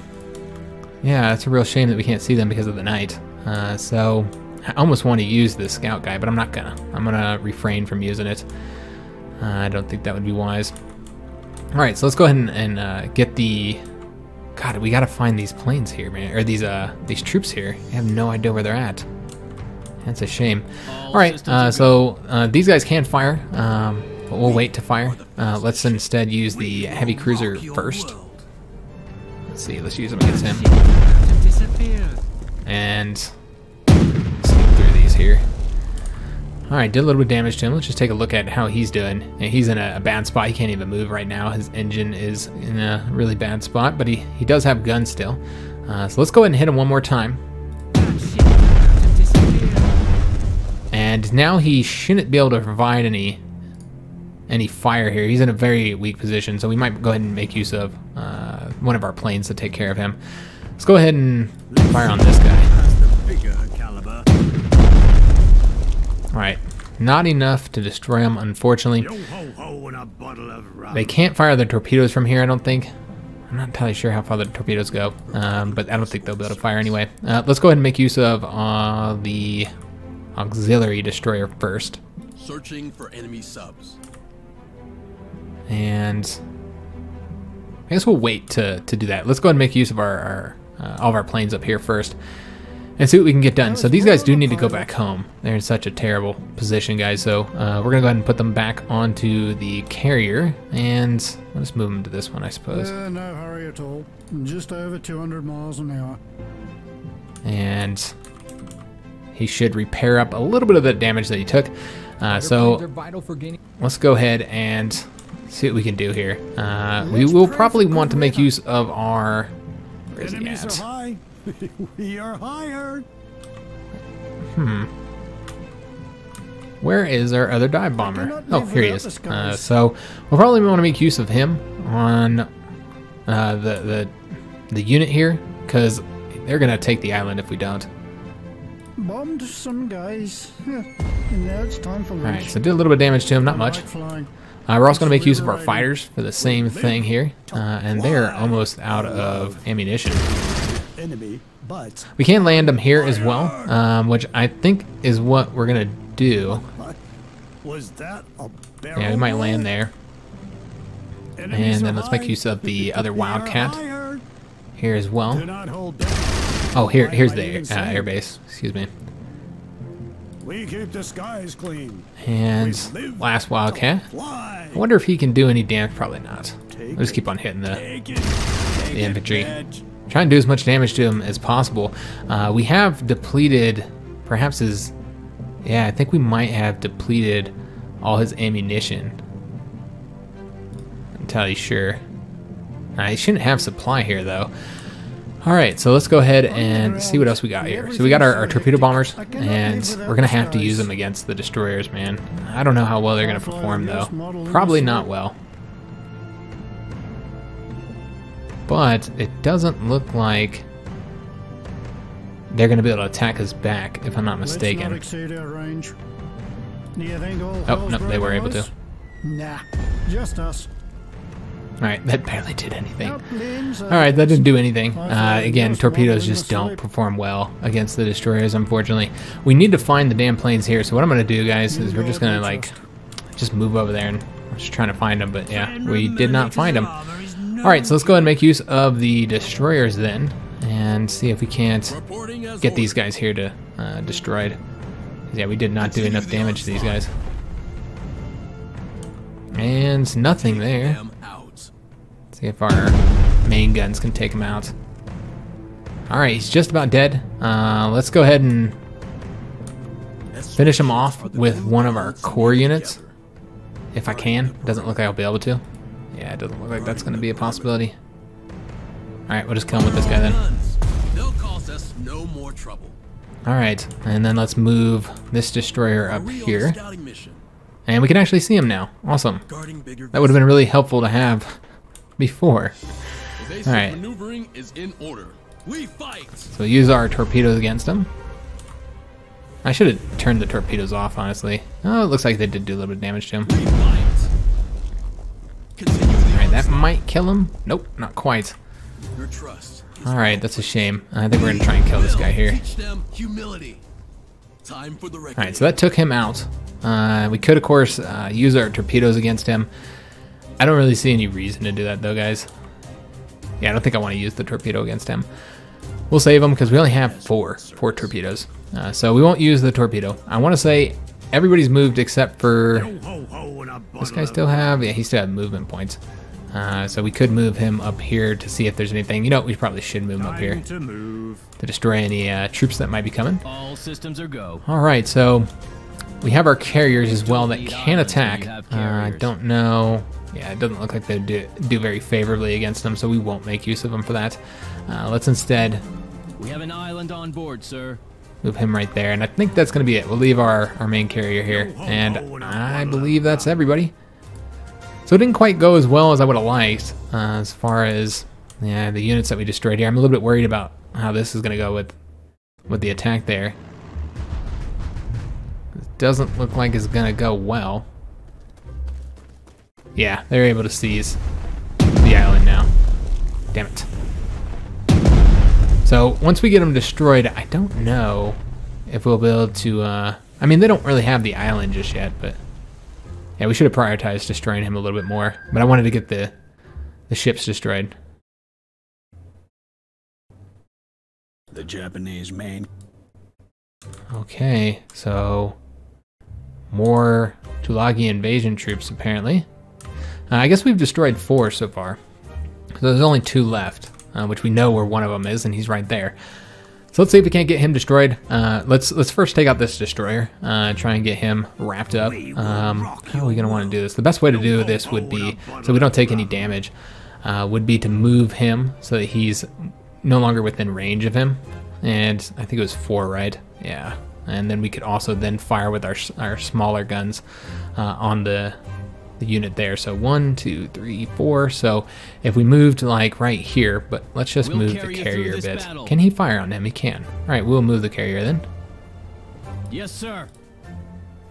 Yeah, it's a real shame that we can't see them because of the night. Uh, so I almost want to use this scout guy, but I'm not gonna. I'm gonna refrain from using it. Uh, I don't think that would be wise. All right, so let's go ahead and, and uh, get the... God, we gotta find these planes here, man, or these uh these troops here. I have no idea where they're at. That's a shame. All right, uh, so uh, these guys can fire, um, but we'll wait to fire. Uh, let's instead use the heavy cruiser first. Let's see, let's use them against him. And sneak through these here. All right, did a little bit of damage to him. Let's just take a look at how he's doing. He's in a bad spot. He can't even move right now. His engine is in a really bad spot, but he, he does have guns still. Uh, so let's go ahead and hit him one more time. And now he shouldn't be able to provide any any fire here. He's in a very weak position, so we might go ahead and make use of uh, one of our planes to take care of him. Let's go ahead and fire on this guy. Alright, not enough to destroy him, unfortunately. They can't fire their torpedoes from here, I don't think. I'm not entirely sure how far the torpedoes go, um, but I don't think they'll be able to fire anyway. Uh, let's go ahead and make use of uh, the auxiliary destroyer first. Searching for enemy subs. And I guess we'll wait to, to do that. Let's go ahead and make use of our, our uh, all of our planes up here first. And see what we can get done. So these guys do need to go back home. They're in such a terrible position, guys. So uh, we're gonna go ahead and put them back onto the carrier, and let's move them to this one, I suppose. Uh, no hurry at all. Just over two hundred miles an hour. And he should repair up a little bit of the damage that he took. Uh, so let's go ahead and see what we can do here. Uh, we will probably want to make use of our. Where is he at? We are hired. Hmm. Where is our other dive bomber? Oh, here he is. Uh, so we'll probably want to make use of him on uh, the the the unit here, because they're gonna take the island if we don't. Bombed some guys. And now it's time for lunch. All right, so did a little bit of damage to him, not much. Uh, we're also going to make use of our fighters for the same thing here, uh, and they're almost out of ammunition. We can land them here as well, um, which I think is what we're going to do. Yeah, we might land there. And then let's make use of the other Wildcat here as well. Oh, here, here's the uh, air base. Excuse me. We keep the skies clean. And last Wildcat. I wonder if he can do any damage. Probably not. We'll just keep on hitting the, the infantry. Try and do as much damage to him as possible. Uh, we have depleted, perhaps his, yeah, I think we might have depleted all his ammunition. I'm entirely sure. I shouldn't have supply here though. All right, so let's go ahead and see what else we got here. So we got our, our torpedo bombers, and we're gonna have to use them against the destroyers, man. I don't know how well they're gonna perform though. Probably not well. But it doesn't look like they're gonna be able to attack us back, if I'm not mistaken. Oh, no, they were able to. Nah, just us. Alright, that barely did anything. Alright, that didn't do anything. Uh, again, torpedoes just don't perform well against the destroyers, unfortunately. We need to find the damn planes here, so what I'm going to do, guys, is we're just going to, like, just move over there, and I'm just trying to find them, but yeah, we did not find them. Alright, so let's go ahead and make use of the destroyers then, and see if we can't get these guys here to uh, destroyed. Yeah, we did not do enough damage to these guys. And nothing there. See if our main guns can take him out. All right, he's just about dead. Uh, let's go ahead and finish him off with one of our core units, if I can. Doesn't look like I'll be able to. Yeah, it doesn't look like that's gonna be a possibility. All right, we'll just kill him with this guy then. All right, and then let's move this destroyer up here. And we can actually see him now, awesome. That would've been really helpful to have before. All right. Maneuvering is in order. We fight. So use our torpedoes against them. I should have turned the torpedoes off, honestly. Oh, it looks like they did do a little bit of damage to him. All right, that might kill him. Nope, not quite. All right, that's a shame. I think we're gonna try and kill this guy here. Time for the record. All right, so that took him out. Uh, we could, of course, uh, use our torpedoes against him. I don't really see any reason to do that, though, guys. Yeah, I don't think I want to use the torpedo against him. We'll save him because we only have four, four torpedoes. Uh, so we won't use the torpedo. I want to say everybody's moved except for... This guy still have... Yeah, he still have movement points. Uh, so we could move him up here to see if there's anything. You know, we probably should move him up here to, move. to destroy any uh, troops that might be coming. All systems are go. All right, so we have our carriers as well that can attack. Uh, I don't know. Yeah, it doesn't look like they do, do very favorably against them, so we won't make use of them for that. Uh, let's instead... We have an island on board, sir. Move him right there, and I think that's going to be it. We'll leave our, our main carrier here, and I believe that's everybody. So it didn't quite go as well as I would have liked, uh, as far as yeah, the units that we destroyed here. I'm a little bit worried about how this is going to go with, with the attack there. It doesn't look like it's going to go well. Yeah, they're able to seize the island now. Damn it. So once we get them destroyed, I don't know if we'll be able to, uh, I mean, they don't really have the island just yet, but yeah, we should have prioritized destroying him a little bit more, but I wanted to get the, the ships destroyed. The Japanese main. Okay, so more Tulagi invasion troops apparently. Uh, I guess we've destroyed four so far. So there's only two left, uh, which we know where one of them is, and he's right there. So let's see if we can't get him destroyed. Uh, let's let's first take out this destroyer, uh, try and get him wrapped up. Um, how are we gonna want to do this? The best way to do this would be, so we don't take any damage, uh, would be to move him so that he's no longer within range of him. And I think it was four, right? Yeah. And then we could also then fire with our, our smaller guns uh, on the, the unit there. So one, two, three, four. So if we moved like right here, but let's just we'll move the carrier a bit. Battle. Can he fire on him? He can. All right, we'll move the carrier then. Yes, sir.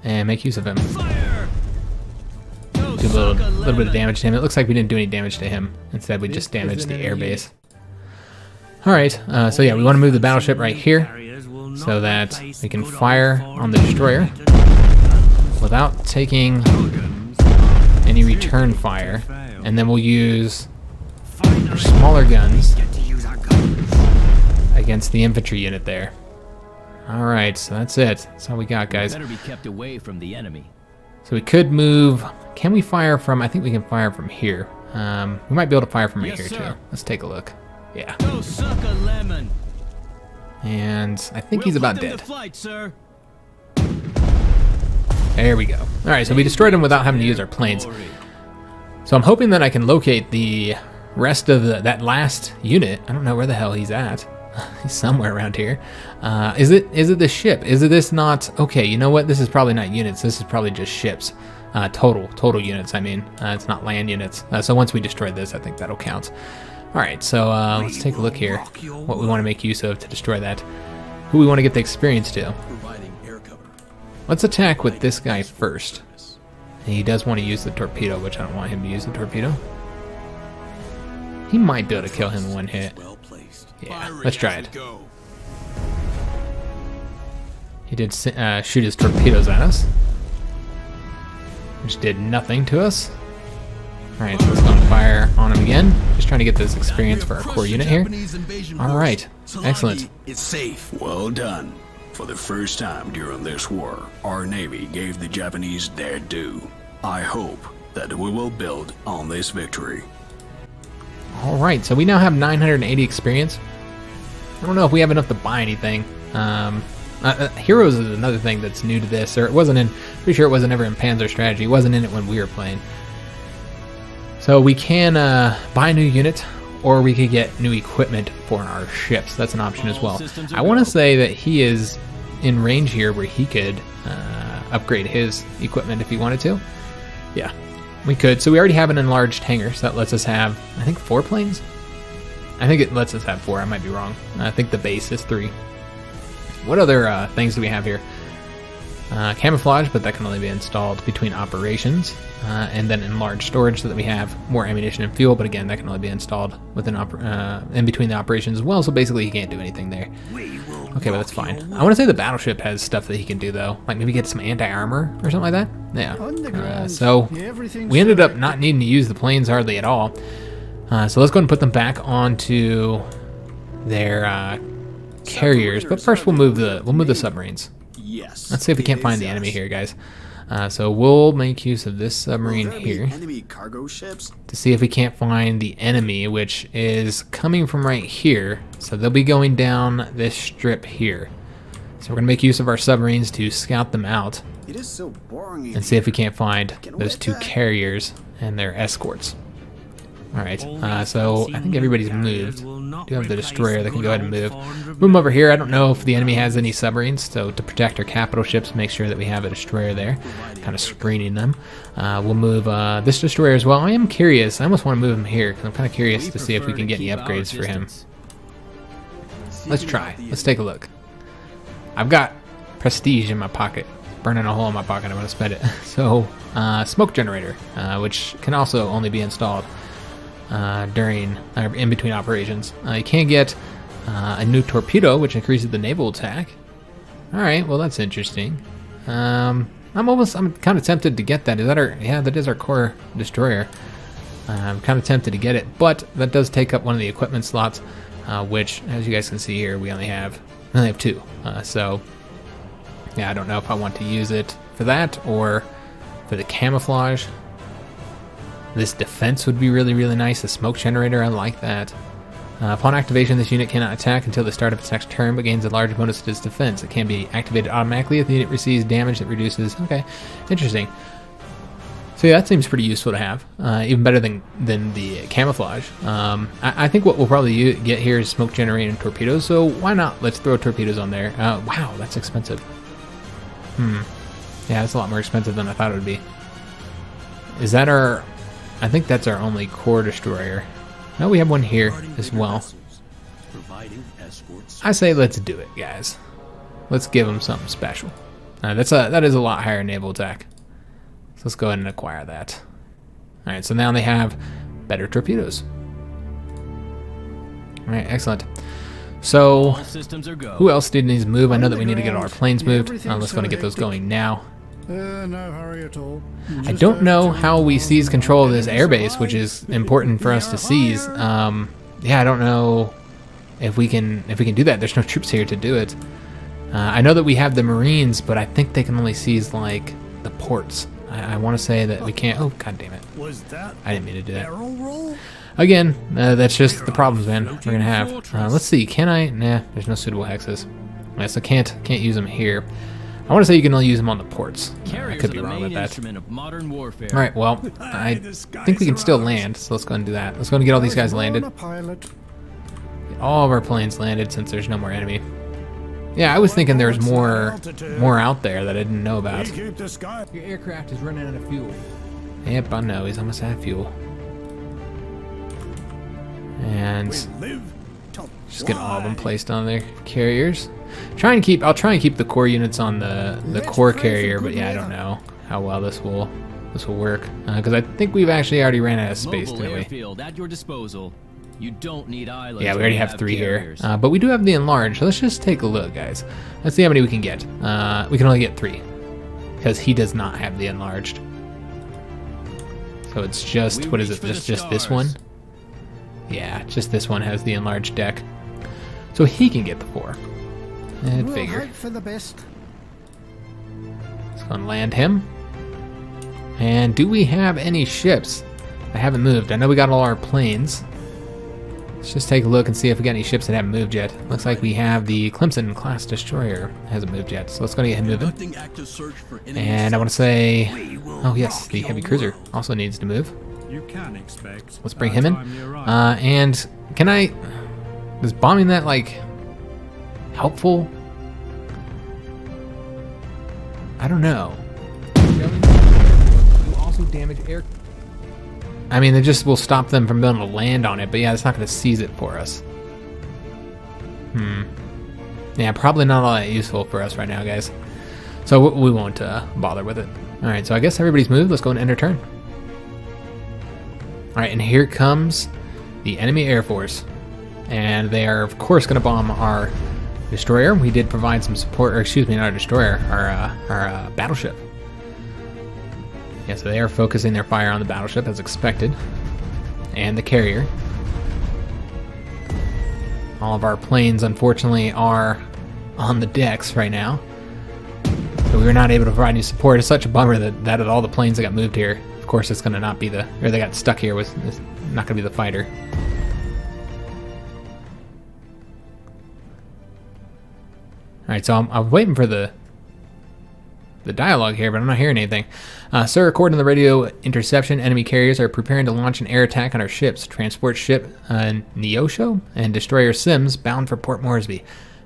And make use of him. Fire. No, do a little, little bit of damage to him. It looks like we didn't do any damage to him. Instead, we this just damaged the airbase. All right, uh, so yeah, we want to move the battleship right here, so that we can fire on the destroyer without taking any return fire. And then we'll use our smaller guns against the infantry unit there. All right, so that's it. That's all we got, guys. Better be kept away from the enemy. So we could move, can we fire from, I think we can fire from here. Um, we might be able to fire from right here too. Let's take a look. Yeah. Go suck a lemon. And I think we'll he's about dead. Flight, sir. There we go. All right, so we destroyed him without having to use our planes. So I'm hoping that I can locate the rest of the, that last unit. I don't know where the hell he's at. He's somewhere around here. Uh, is it? Is it this ship? Is it this not? Okay, you know what? This is probably not units. This is probably just ships. Uh, total, total units, I mean. Uh, it's not land units. Uh, so once we destroy this, I think that'll count. All right, so uh, let's take a look here. What we want to make use of to destroy that. Who we want to get the experience to. Let's attack with this guy first. And he does want to use the torpedo, which I don't want him to use the torpedo. He might be able to kill him in one hit. Yeah, let's try it. He did uh, shoot his torpedoes at us, which did nothing to us. Alright, so let's go and fire on him again. Just trying to get this experience for our core unit here. Alright, excellent. It's safe. Well done. For the first time during this war, our Navy gave the Japanese their due. I hope that we will build on this victory. Alright, so we now have nine hundred eighty experience. I don't know if we have enough to buy anything. Um, uh, uh, Heroes is another thing that's new to this, or it wasn't in, pretty sure it wasn't ever in Panzer Strategy. It wasn't in it when we were playing. So we can uh, buy a new unit, or we could get new equipment for our ships. That's an option as well. I want to say that he is in range here where he could uh, upgrade his equipment if he wanted to. Yeah, we could. So we already have an enlarged hangar, so that lets us have, I think, four planes? I think it lets us have four. I might be wrong. I think the base is three. What other uh, things do we have here? Uh, camouflage, but that can only be installed between operations, uh, and then enlarged storage so that we have more ammunition and fuel, but again, that can only be installed within op uh, in between the operations as well, so basically he can't do anything there. Okay, but that's fine. I want to say the battleship has stuff that he can do, though. Like maybe get some anti-armor or something like that? Yeah. Uh, so we ended up not needing to use the planes hardly at all. Uh, so let's go ahead and put them back onto their uh, carriers. But first we'll move the we'll move the submarines. Yes. Let's see if we can't find the enemy here, guys. Uh, so we'll make use of this submarine here to see if we can't find the enemy, which is coming from right here. So they'll be going down this strip here. So we're gonna make use of our submarines to scout them out it is so boring and see if we can't find those two carriers and their escorts. All right, uh, so I think everybody's moved. Do have the destroyer that can go ahead and move. Move them over here. I don't know if the enemy has any submarines, so to protect our capital ships, make sure that we have a destroyer there, kind of screening them. Uh, we'll move uh, this destroyer as well. I am curious. I almost want to move him here because I'm kind of curious to see if we can get any upgrades for him. Let's try. Let's take a look. I've got prestige in my pocket. Burning a hole in my pocket. I want to spend it. So, uh, smoke generator, uh, which can also only be installed Uh, during uh, in between operations. Uh, you can get uh, a new torpedo, which increases the naval attack. All right, well that's interesting. Um, I'm almost, I'm kind of tempted to get that. Is that our? Yeah, that is our core destroyer. Uh, I'm kind of tempted to get it, but that does take up one of the equipment slots, uh, which, as you guys can see here, we only have we only have two. Uh, so yeah, I don't know if I want to use it for that or for the camouflage. This defense would be really, really nice. The smoke generator, I like that. Uh, upon activation, this unit cannot attack until the start of its next turn, but gains a large bonus to its defense. It can be activated automatically if the unit receives damage that reduces... Okay, interesting. So yeah, that seems pretty useful to have. Uh, even better than, than the camouflage. Um, I, I think what we'll probably get here is smoke generator and torpedoes, so why not? Let's throw torpedoes on there. Uh, wow, that's expensive. Hmm. Yeah, that's a lot more expensive than I thought it would be. Is that our... I think that's our only core destroyer. No, we have one here as well. I say let's do it, guys. Let's give them something special. Uh, that's a, that is a lot higher naval attack. So let's go ahead and acquire that. All right, so now they have better torpedoes. All right, excellent. So who else did needs to move? I know that we need to get all our planes moved. Uh, let's go and get those going now. Uh, no hurry at all. I don't know how we seize control of this airbase, which is important for us to seize. Um, yeah, I don't know if we can if we can do that. There's no troops here to do it. Uh, I know that we have the Marines, but I think they can only seize like the ports. I, I want to say that we can't. Oh, god damn it! I didn't mean to do that. Again, uh, that's just the problems, man. We're gonna have. Uh, let's see. Can I? Nah, there's no suitable hexes. Yeah, so can't can't use them here. I want to say you can only use them on the ports. Uh, I could be wrong with that. All right, well, I think we can still land, so let's go and do that. Let's go and get all these guys landed. Get all of our planes landed since there's no more enemy. Yeah, I was thinking there was more, more out there that I didn't know about. Your aircraft is running out of fuel. Yep, I know. He's almost out of fuel. And just get all of them placed on their carriers. Try and keep. I'll try and keep the core units on the the core carrier, but yeah, I don't know how well this will this will work because uh, I think we've actually already ran out of space, didn't we? At your disposal. You don't need islands. Yeah, we already have three here, uh, but we do have the enlarged. So let's just take a look, guys. Let's see how many we can get. Uh, we can only get three because he does not have the enlarged. So it's just what is it? Just just this one? Yeah, just this one has the enlarged deck, so he can get the four. I'd figure. We'll hope for the best. Let's go and land him. And do we have any ships? I haven't moved. I know we got all our planes. Let's just take a look and see if we got any ships that haven't moved yet. Looks like we have the Clemson-class destroyer hasn't moved yet. So let's go and get him moving. And I want to say, oh yes, the heavy cruiser also needs to move. Let's bring him in. Uh, and can I? Is bombing that like? Helpful? I don't know. You also damage air. I mean, it just will stop them from being able to land on it, but yeah, it's not going to seize it for us. Hmm. Yeah, probably not all that useful for us right now, guys. So we won't uh, bother with it. All right, so I guess everybody's moved. Let's go and end our turn. All right, and here comes the enemy air force, and they are of course going to bomb our destroyer. We did provide some support, or excuse me, not our destroyer, our uh, our uh, battleship. Yeah, so they are focusing their fire on the battleship as expected, and the carrier. All of our planes, unfortunately, are on the decks right now, so we were not able to provide any support. It's such a bummer that that of all the planes that got moved here, of course, it's going to not be the, or they got stuck here was it's not going to be the fighter. All right, so I'm, I'm waiting for the the dialogue here, but I'm not hearing anything. Uh, sir, according to the radio interception, enemy carriers are preparing to launch an air attack on our ships. Transport ship uh, Neosho and destroyer Sims bound for Port Moresby.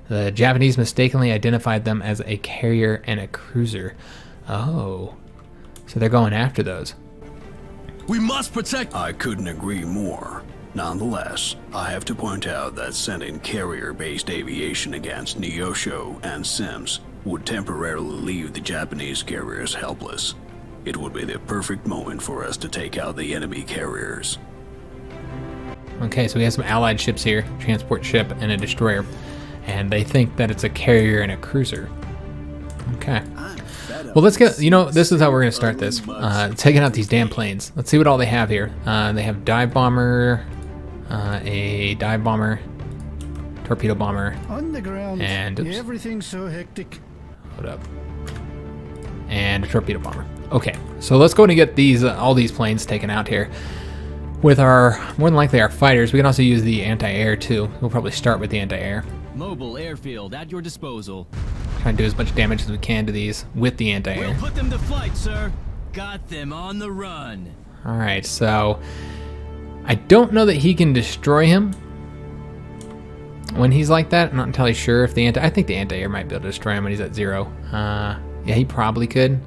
The Japanese mistakenly identified them as a carrier and a cruiser. Oh, so they're going after those. We must protect. I couldn't agree more. Nonetheless, I have to point out that sending carrier-based aviation against Neosho and Sims would temporarily leave the Japanese carriers helpless. It would be the perfect moment for us to take out the enemy carriers. Okay, so we have some allied ships here, transport ship and a destroyer, and they think that it's a carrier and a cruiser. Okay. Well, let's get, you know, this is how we're going to start this. Uh, taking out these damn planes. Let's see what all they have here. Uh, they have dive bomber, Uh, a dive bomber, torpedo bomber, on the ground, and oops, everything's so hectic. Hold up, and a torpedo bomber. Okay, so let's go and get these uh, all these planes taken out here with our more than likely our fighters. We can also use the anti-air too. We'll probably start with the anti-air. Mobile airfield at your disposal. Trying to do as much damage as we can to these with the anti-air. We'll put them to flight, sir. Got them on the run. All right, so. I don't know that he can destroy him when he's like that. I'm not entirely sure if the anti... I think the anti-air might be able to destroy him when he's at zero. Uh, yeah, he probably could.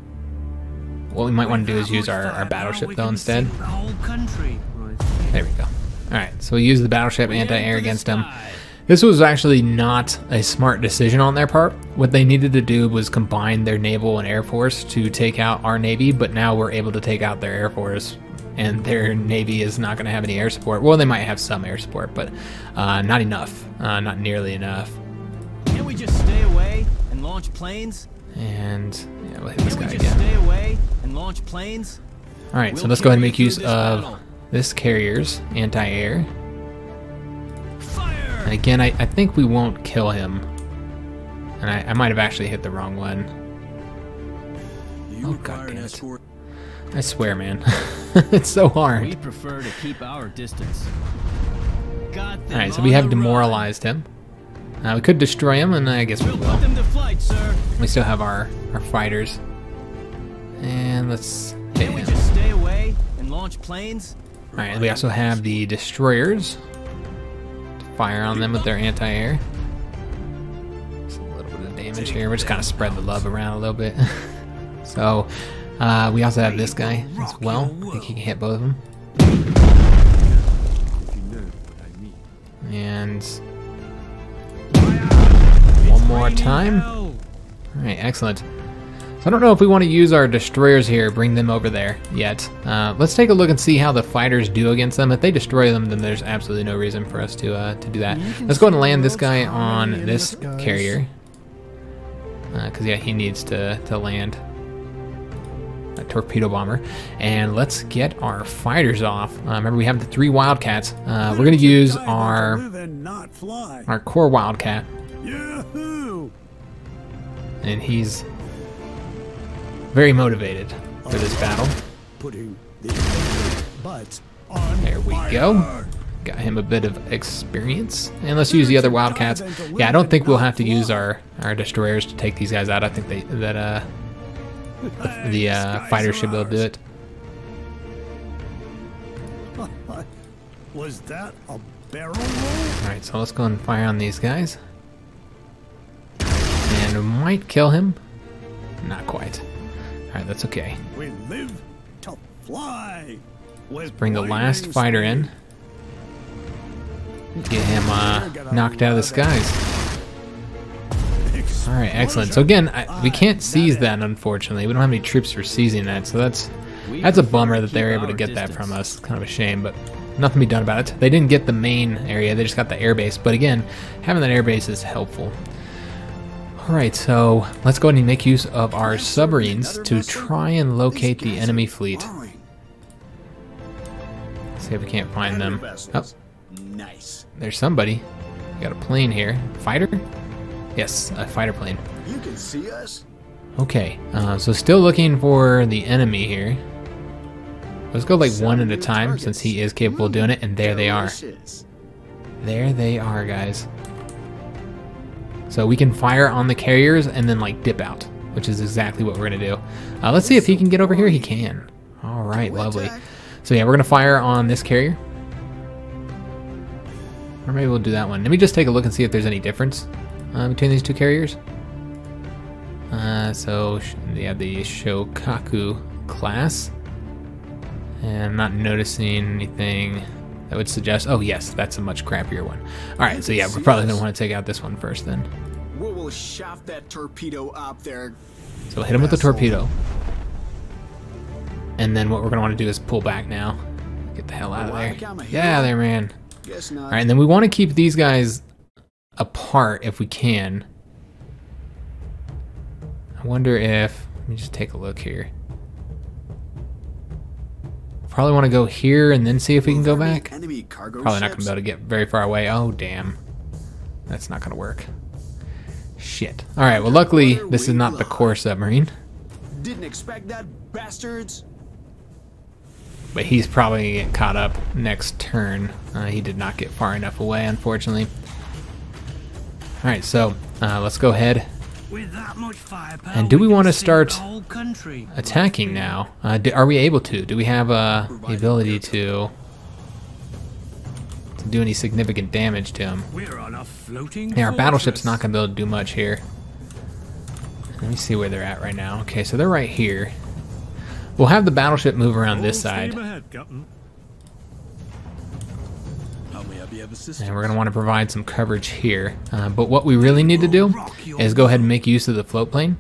What we might want to do is use our, our battleship, though, instead. There we go. Alright, so we use the battleship anti-air against him. This was actually not a smart decision on their part. What they needed to do was combine their naval and air force to take out our navy, but now we're able to take out their air force. And their navy is not going to have any air support. Well, they might have some air support, but uh, not enough. Uh, not nearly enough. Can we just stay away and launch planes? And yeah, we'll hit this guy again. Stay away and launch planes? All right, so let's go ahead and make use of this carrier's anti-air. Fire! And again, I, I think we won't kill him. And I, I might have actually hit the wrong one. Oh, God damn it. I swear, man. It's so hard. We prefer to keep our distance. All right, so we have demoralized him. Uh, we could destroy him, and I guess we will. Put them to flight, sir. We still have our, our fighters. And let's hit him. Can we just stay away and launch planes? All right, we also have the destroyers. Fire on them with their anti-air. Just a little bit of damage here. We're just kind of spread the love around a little bit. So... Uh, we also have this guy as well. I think he can hit both of them. And one more time. Alright, excellent. So I don't know if we want to use our destroyers here, bring them over there yet. Uh, let's take a look and see how the fighters do against them. If they destroy them, then there's absolutely no reason for us to, uh, to do that. Let's go ahead and land this guy on this carrier. Uh, 'cause yeah, he needs to, to land. A torpedo bomber, and let's get our fighters off. Uh, remember, we have the three Wildcats. Uh, we're gonna use our our core Wildcat, and he's very motivated for this battle. There we go. Got him a bit of experience, and let's use the other Wildcats. Yeah, I don't think we'll have to use our our destroyers to take these guys out. I think they that uh. The, the uh, fighter should be able to do it. Was that a barrel roll? All right, so let's go and fire on these guys, and we might kill him. Not quite. All right, that's okay. We live to fly. Let's bring the last fighter in. Get him uh, knocked out of the skies. All right, excellent. So again, I, we can't seize that, unfortunately. We don't have any troops for seizing that, so that's that's a bummer that they're able to get that from us. Kind of a shame, but nothing to be done about it. They didn't get the main area; they just got the airbase. But again, having that airbase is helpful. Alright, so let's go ahead and make use of our submarines to try and locate the enemy fleet. Let's see if we can't find them. Oh, nice. There's somebody. We got a plane here. Fighter? Yes, a fighter plane. You can see us. Okay, uh, so still looking for the enemy here. Let's go like one at a time since he is capable of doing it, and there they are. There they are, guys. So we can fire on the carriers and then like dip out, which is exactly what we're gonna do. Uh, let's see if he can get over here. He can. All right, lovely. So yeah, we're gonna fire on this carrier. Or maybe we'll do that one. Let me just take a look and see if there's any difference uh, between these two carriers. Uh, so they have the Shoukaku class. And I'm not noticing anything that would suggest... Oh yes, that's a much crappier one. Alright, so yeah, we're probably going to want to take out this one first then. We will shaft that torpedo up there. So hit him with the torpedo. And then what we're going to want to do is pull back now. Get the hell out of there. Get out of there, man. Alright, and then we want to keep these guys apart if we can. I wonder if... Let me just take a look here. Probably want to go here and then see if we can go back. Probably not going to be able to get very far away. Oh, damn. That's not going to work. Shit. All right, well, luckily, this is not the core submarine. Didn't expect that, bastards. But he's probably going to get caught up next turn. Uh, he did not get far enough away, unfortunately. All right, so uh, let's go ahead. With that much firepower, and do we, we want to start attacking now? Uh, do, are we able to? Do we have uh, the ability to, to do any significant damage to him? We're on a floating yeah, our battleship's not going to be able to do much here. Let me see where they're at right now. Okay, so they're right here. We'll have the battleship move around this side. Ahead, and we're going to want to provide some coverage here. Uh, but what we really need to do is go ahead and make use of the float plane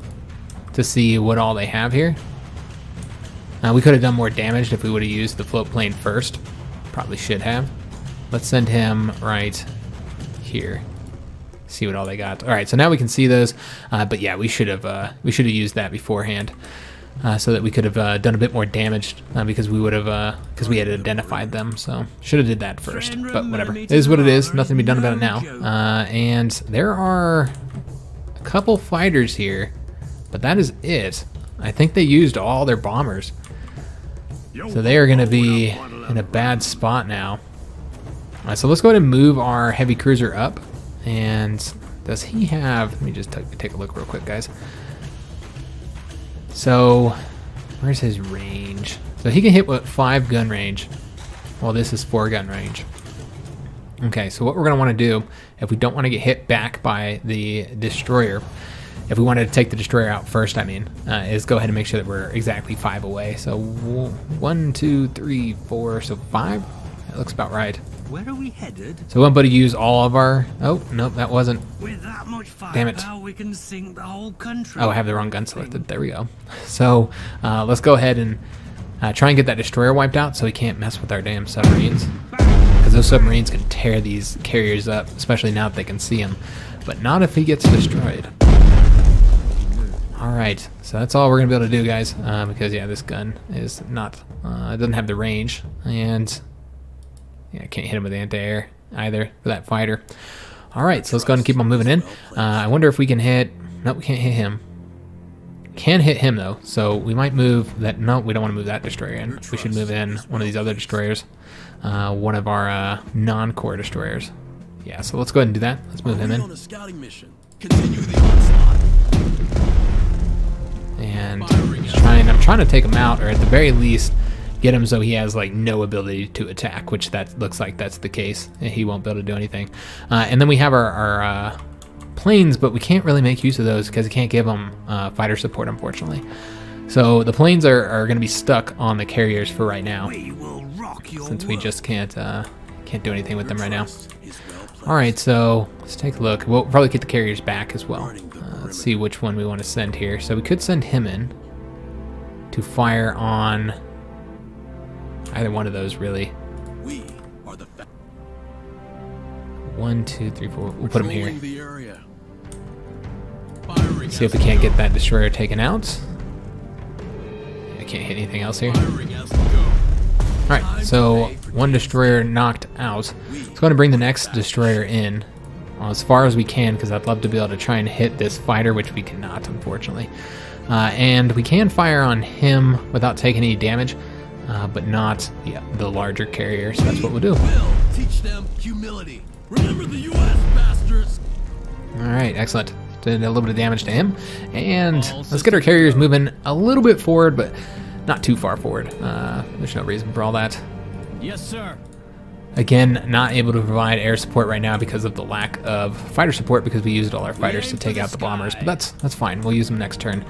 to see what all they have here. Uh, we could have done more damage if we would have used the float plane first. Probably should have. Let's send him right here. See what all they got. All right, so now we can see those. Uh, but yeah, we should have uh, we should have used that beforehand uh, so that we could have uh, done a bit more damage uh, because we would have uh, because we had identified them. So should have did that first. But whatever, it is what it is. Nothing to be done about it now. Uh, and there are a couple fighters here. But that is it. I think they used all their bombers. So they are going to be in a bad spot now. Right, so let's go ahead and move our heavy cruiser up. And does he have... Let me just take a look real quick, guys. So where's his range? So he can hit with five gun range. Well, this is four gun range. Okay, so what we're going to want to do, if we don't want to get hit back by the destroyer... If we wanted to take the destroyer out first, I mean, uh, is go ahead and make sure that we're exactly five away. So one, two, three, four, so five? That looks about right. Where are we headed? So we won't be able to use all of our... Oh, nope, that wasn't... With that much fire, damn it. We can sink the whole country. Oh, I have the wrong gun selected. There we go. So uh, let's go ahead and uh, try and get that destroyer wiped out so he can't mess with our damn submarines. Because those submarines can tear these carriers up, especially now that they can see them. But not if he gets destroyed. All right, so that's all we're gonna be able to do, guys, uh, because yeah, this gun is not, uh, it doesn't have the range, and yeah, I can't hit him with anti-air either for that fighter. All right, so let's go ahead and keep on moving in. Uh, I wonder if we can hit, no, we can't hit him. Can hit him though, so we might move that, no, we don't wanna move that destroyer in. We should move in one of these other destroyers, uh, one of our uh, non-core destroyers. Yeah, so let's go ahead and do that. Let's move him in. And trying, I'm trying to take him out, or at the very least, get him so he has like no ability to attack, which that looks like that's the case. He won't be able to do anything. Uh, and then we have our, our uh, planes, but we can't really make use of those because we can't give them uh, fighter support, unfortunately. So the planes are, are going to be stuck on the carriers for right now, since we just can't uh, can't do anything with them right now. All right, so let's take a look. We'll probably get the carriers back as well. Let's see which one we want to send here. So we could send him in to fire on either one of those, really. We are the one, two, three, four. We'll put him here. See if we can't get that destroyer taken out. I can't hit anything else here. Alright, so one destroyer knocked out. Let's go ahead and bring the next destroyer in well, as far as we can, because I'd love to be able to try and hit this fighter, which we cannot, unfortunately. Uh, and we can fire on him without taking any damage, uh, but not yeah, the larger carrier, so that's what we'll do. Teach them humility. Remember the U S bastards. Alright, excellent. Did a little bit of damage to him. And let's get our carriers moving a little bit forward, but not too far forward. Uh, there's no reason for all that. Yes, sir. Again, not able to provide air support right now because of the lack of fighter support, because we used all our fighters to take out the bombers, but that's that's fine. We'll use them next turn.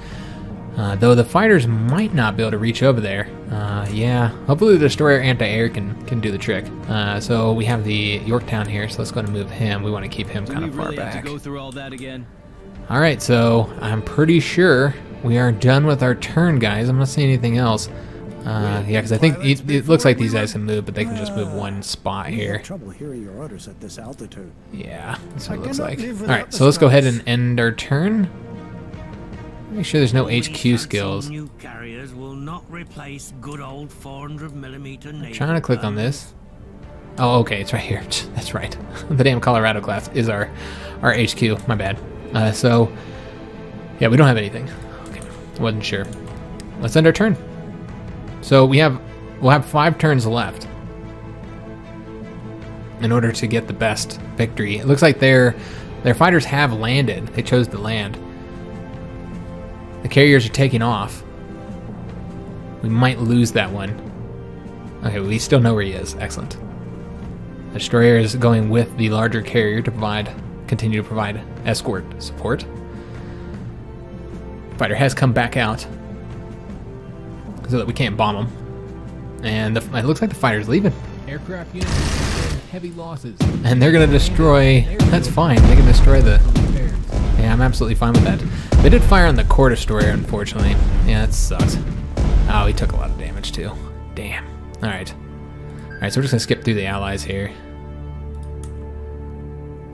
Uh, though the fighters might not be able to reach over there. Uh, yeah, hopefully the destroyer anti-air can, can do the trick. Uh, so we have the Yorktown here, so let's go ahead and move him. We want to keep him kind of far back. All right, so I'm pretty sure we are done with our turn, guys. I'm not seeing anything else. Uh, yeah, because I think it, it looks like these guys can move, but they can just move one spot here. Yeah, that's what it looks like. All right, so let's go ahead and end our turn. Make sure there's no H Q skills. New carriers will not replace good old four hundred millimeter. I'm trying to click on this. Oh, okay, it's right here. That's right. The damn Colorado-class is our our H Q. My bad. Uh, so, yeah, we don't have anything. Okay, wasn't sure. Let's end our turn. So we have we'll have five turns left in order to get the best victory. It looks like their their fighters have landed. They chose to land. The carriers are taking off. We might lose that one. Okay, we still know where he is. Excellent. The destroyer is going with the larger carrier to provide, continue to provide escort support. Fighter has come back out so that we can't bomb him. And the, it looks like the fighter's leaving. Aircraft units heavy losses. And they're gonna destroy. That's fine. They can destroy the. Yeah, I'm absolutely fine with that. They did fire on the core destroyer, unfortunately. Yeah, that sucks. Oh, he took a lot of damage, too. Damn. All right. All right, so we're just going to skip through the allies here.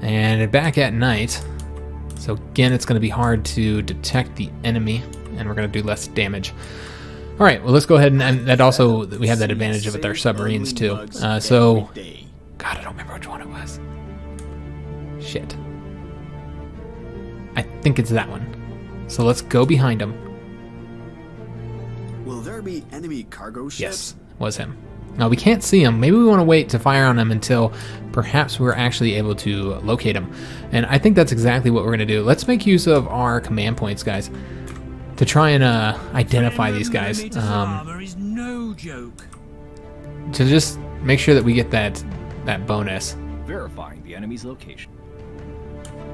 And back at night. So, again, it's going to be hard to detect the enemy, and we're going to do less damage. All right, well, let's go ahead and, and that also, we have that advantage with our submarines, too. Uh, so, God, I don't remember which one it was. Shit. I think it's that one. So let's go behind him. Will there be enemy cargo ships? Yes, was him. Now we can't see him. Maybe we want to wait to fire on him until perhaps we're actually able to locate him. And I think that's exactly what we're going to do. Let's make use of our command points, guys, to try and uh, identify these guys. Um, to just make sure that we get that, that bonus. Verifying the enemy's location.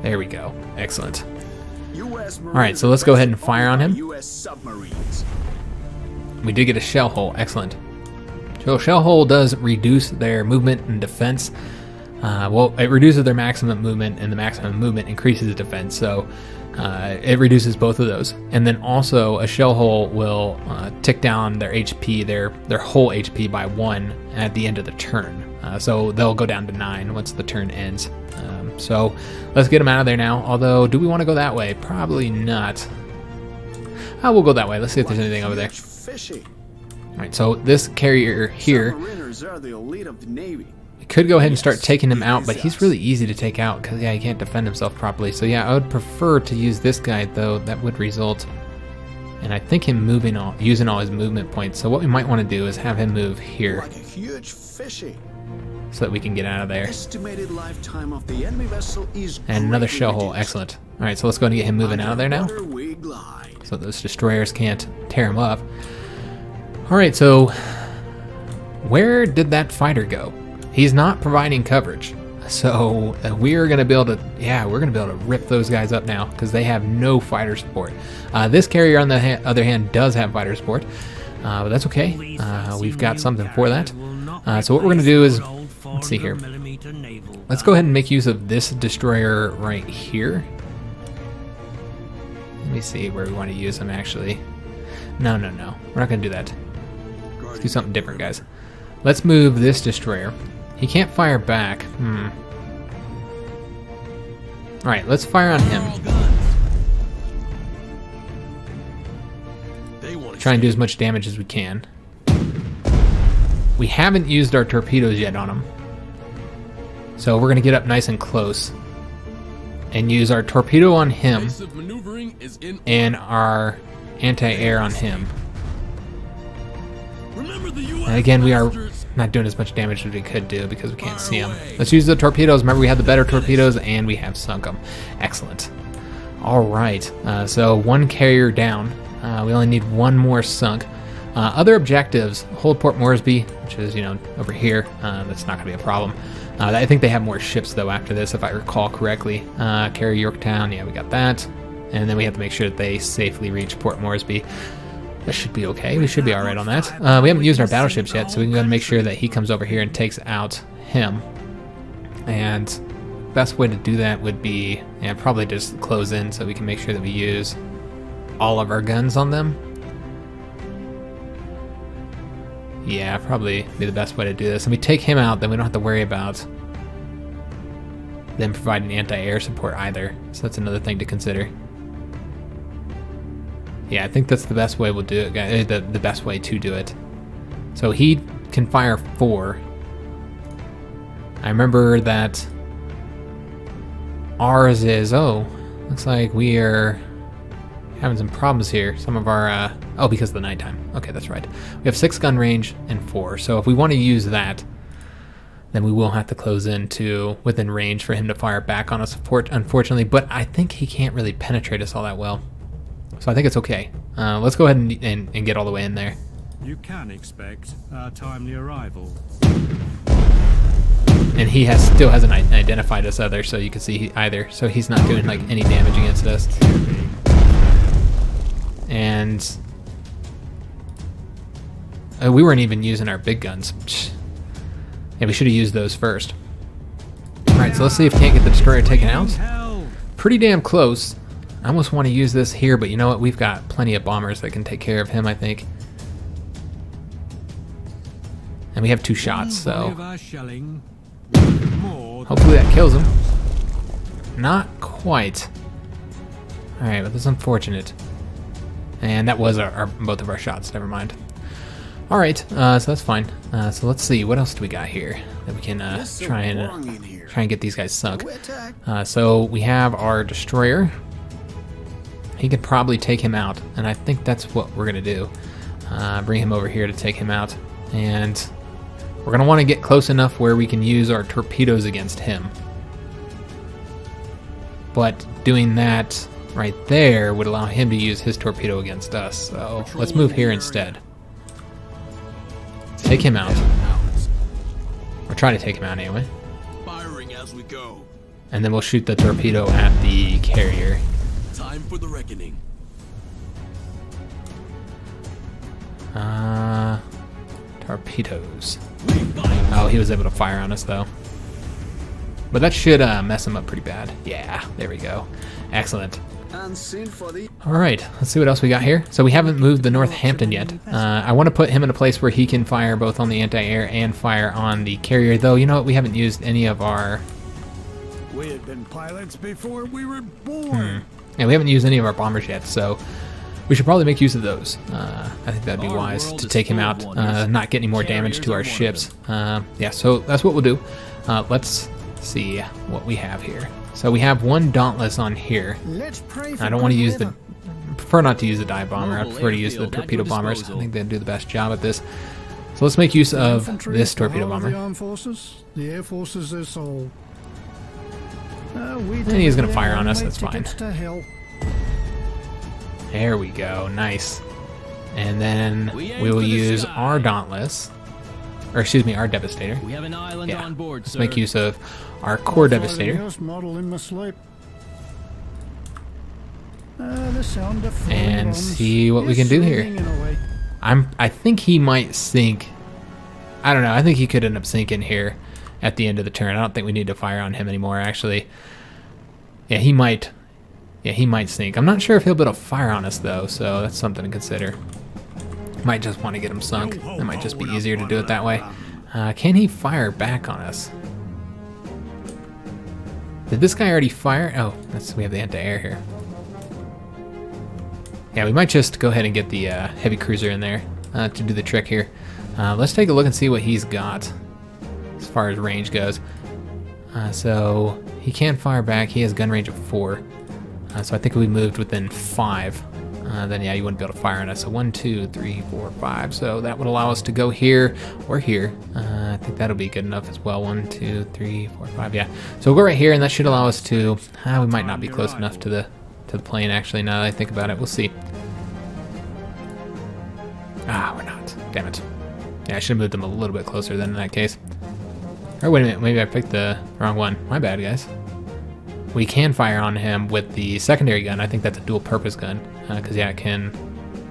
There we go. Excellent. Alright, so let's go ahead and fire on him. We did get a shell hole. Excellent. So shell hole does reduce their movement and defense. Uh, well, it reduces their maximum movement, and the maximum movement increases defense. So uh, it reduces both of those. And then also a shell hole will uh, tick down their H P, their, their whole H P by one at the end of the turn. Uh, so they'll go down to nine once the turn ends. Um, so let's get them out of there now. Although, do we want to go that way? Probably not. Oh, we'll go that way. Let's see if there's anything over there. All right, so this carrier here, we could go ahead and start taking him out, but he's really easy to take out because, yeah, he can't defend himself properly. So, yeah, I would prefer to use this guy, though. That would result in, I think, him moving all, using all his movement points. So what we might want to do is have him move here. Like a huge fishy. So that we can get out of there. Estimated lifetime of the enemy vessel is and another shell hole. Excellent. All right, so let's go ahead and get him moving out of there now, so those destroyers can't tear him up. All right, so where did that fighter go? He's not providing coverage, so we're gonna be able to, yeah, we're gonna be able to rip those guys up now because they have no fighter support. Uh, this carrier, on the ha other hand, does have fighter support, uh, but that's okay. Uh, we've got something for that. Uh, so what we're gonna do is. Let's see here. Let's go ahead and make use of this destroyer right here. Let me see where we want to use them, actually. No, no, no. We're not going to do that. Let's do something different, guys. Let's move this destroyer. He can't fire back. Hmm. Alright, let's fire on him. try and do as much damage as we can. We haven't used our torpedoes yet on them, so we're going to get up nice and close and use our torpedo on him and our anti-air on him. And again, we are not doing as much damage as we could do because we can't see them. Let's use the torpedoes. Remember, we had the better torpedoes and we have sunk them. Excellent. All right, uh, so one carrier down. Uh, we only need one more sunk. Uh, other objectives, hold Port Moresby, which is, you know, over here. Uh, that's not going to be a problem. Uh, I think they have more ships, though, after this, if I recall correctly. Uh, carry Yorktown, yeah, we got that. And then we have to make sure that they safely reach Port Moresby. That should be okay. We should be all right on that. Uh, we haven't used our battleships yet, so we can go and make sure that he comes over here and takes out him. And the best way to do that would be, yeah, probably just close in so we can make sure that we use all of our guns on them. Yeah, probably be the best way to do this. And we take him out, then we don't have to worry about them providing anti-air support either. So that's another thing to consider. Yeah, I think that's the best way we'll do it, guys. The, the best way to do it. So he can fire four. I remember that ours is, oh, looks like we are having some problems here. Some of our, uh, oh, because of the nighttime. Okay, that's right. We have six gun range and four. So if we want to use that, then we will have to close in to within range for him to fire back on us, unfortunately. But I think he can't really penetrate us all that well. So I think it's okay. Uh, let's go ahead and, and, and get all the way in there. You can expect our timely arrival. And he has still hasn't identified us either, so you can see he, either. So he's not doing like any damage against us. And uh, we weren't even using our big guns. Yeah, we should have used those first. All right, so let's see if we can't get the destroyer taken out. Pretty damn close. I almost want to use this here, but you know what? We've got plenty of bombers that can take care of him, I think. And we have two shots, so hopefully that kills him. Not quite. All right, but that's unfortunate. And that was our, our both of our shots. Never mind. All right, uh, so that's fine. Uh, so let's see, what else do we got here that we can uh, try and uh, try and get these guys sunk? Uh, so we have our destroyer. He could probably take him out, and I think that's what we're gonna do. Uh, bring him over here to take him out, and we're gonna want to get close enough where we can use our torpedoes against him. But doing that right there would allow him to use his torpedo against us, so let's move here instead. Take him out. Or try to take him out anyway. And then we'll shoot the torpedo at the carrier. For the reckoning. Uh, torpedoes. Oh, he was able to fire on us though. But that should uh, mess him up pretty bad. Yeah, there we go. Excellent. All right, let's see what else we got here. So we haven't moved the Northampton yet. Uh, I want to put him in a place where he can fire both on the anti-air and fire on the carrier. Though, you know what? We haven't used any of our... We had been pilots before we were born. Hmm. And we haven't used any of our bombers yet, so we should probably make use of those. Uh, I think that'd be wise to take him out, uh, not get any more damage to our ships. Uh, yeah, so that's what we'll do. Uh, let's see what we have here. So we have one Dauntless on here. I don't want to use the, prefer not to use the dive bomber. I prefer to use the torpedo bombers. I think they'd do the best job at this. So let's make use of this torpedo bomber. The Air Forces is all. And he's going to fire on us, that's fine. There we go, nice. And then we will use our Dauntless, or excuse me, our Devastator. Yeah, let's make use of our core Devastator. And see what we can do here. I'm, I think he might sink. I don't know, I think he could end up sinking here at the end of the turn. I don't think we need to fire on him anymore, actually. Yeah, he might. Yeah, he might sink. I'm not sure if he'll be able to fire on us, though, so that's something to consider. Might just want to get him sunk. It might just be easier to do it that way. Uh, can he fire back on us? Did this guy already fire? Oh, that's, we have the anti-air here. Yeah, we might just go ahead and get the uh, heavy cruiser in there uh, to do the trick here. Uh, let's take a look and see what he's got as far as range goes. Uh, so he can fire back. He has gun range of four. Uh, so I think if we moved within five, uh, then yeah, you wouldn't be able to fire on us. So one, two, three, four, five. So that would allow us to go here or here. Uh, I think that'll be good enough as well. One, two, three, four, five. Yeah. So we'll go right here, and that should allow us to. Uh, we might not be close enough to the to the plane actually. Now that I think about it, we'll see. Ah, we're not. Damn it. Yeah, I should have moved them a little bit closer then in that case. Or wait a minute, maybe I picked the wrong one. My bad, guys. We can fire on him with the secondary gun. I think that's a dual-purpose gun, because uh, yeah, it can.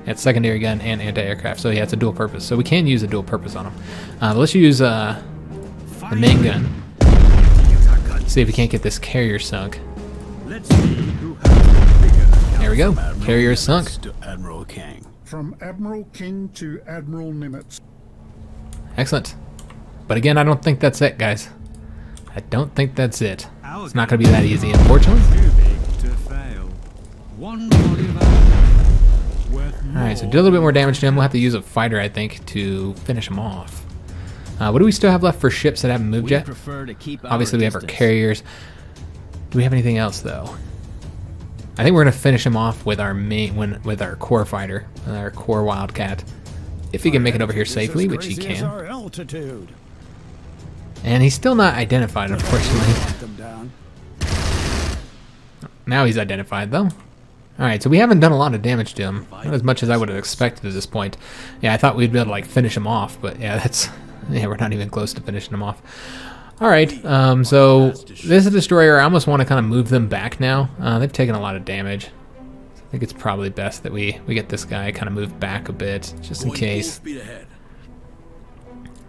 It's secondary gun and anti-aircraft, so yeah, it's a dual-purpose. So we can use a dual-purpose on him. Uh, let's use uh, the main gun. See if we can't get this carrier sunk. Let's see who has the there we go. Carrier is sunk. To Admiral King. From Admiral King to Admiral Nimitz. Excellent. But again, I don't think that's it, guys. I don't think that's it. It's not going to be that easy, unfortunately. Alright, so did a little bit more damage to him. We'll have to use a fighter, I think, to finish him off. Uh, what do we still have left for ships that haven't moved yet? Obviously, we have our carriers. Do we have anything else, though? I think we're going to finish him off with our main, when, with our core fighter, our core Wildcat. If he can make it over here safely, which he can. And he's still not identified, unfortunately. Now he's identified, though. Alright, so we haven't done a lot of damage to him. Not as much as I would have expected at this point. Yeah, I thought we'd be able to, like, finish him off, but yeah, that's... Yeah, we're not even close to finishing him off. Alright, um, so... This destroyer, I almost want to kind of move them back now. Uh, they've taken a lot of damage. So I think it's probably best that we, we get this guy kind of moved back a bit, just in case.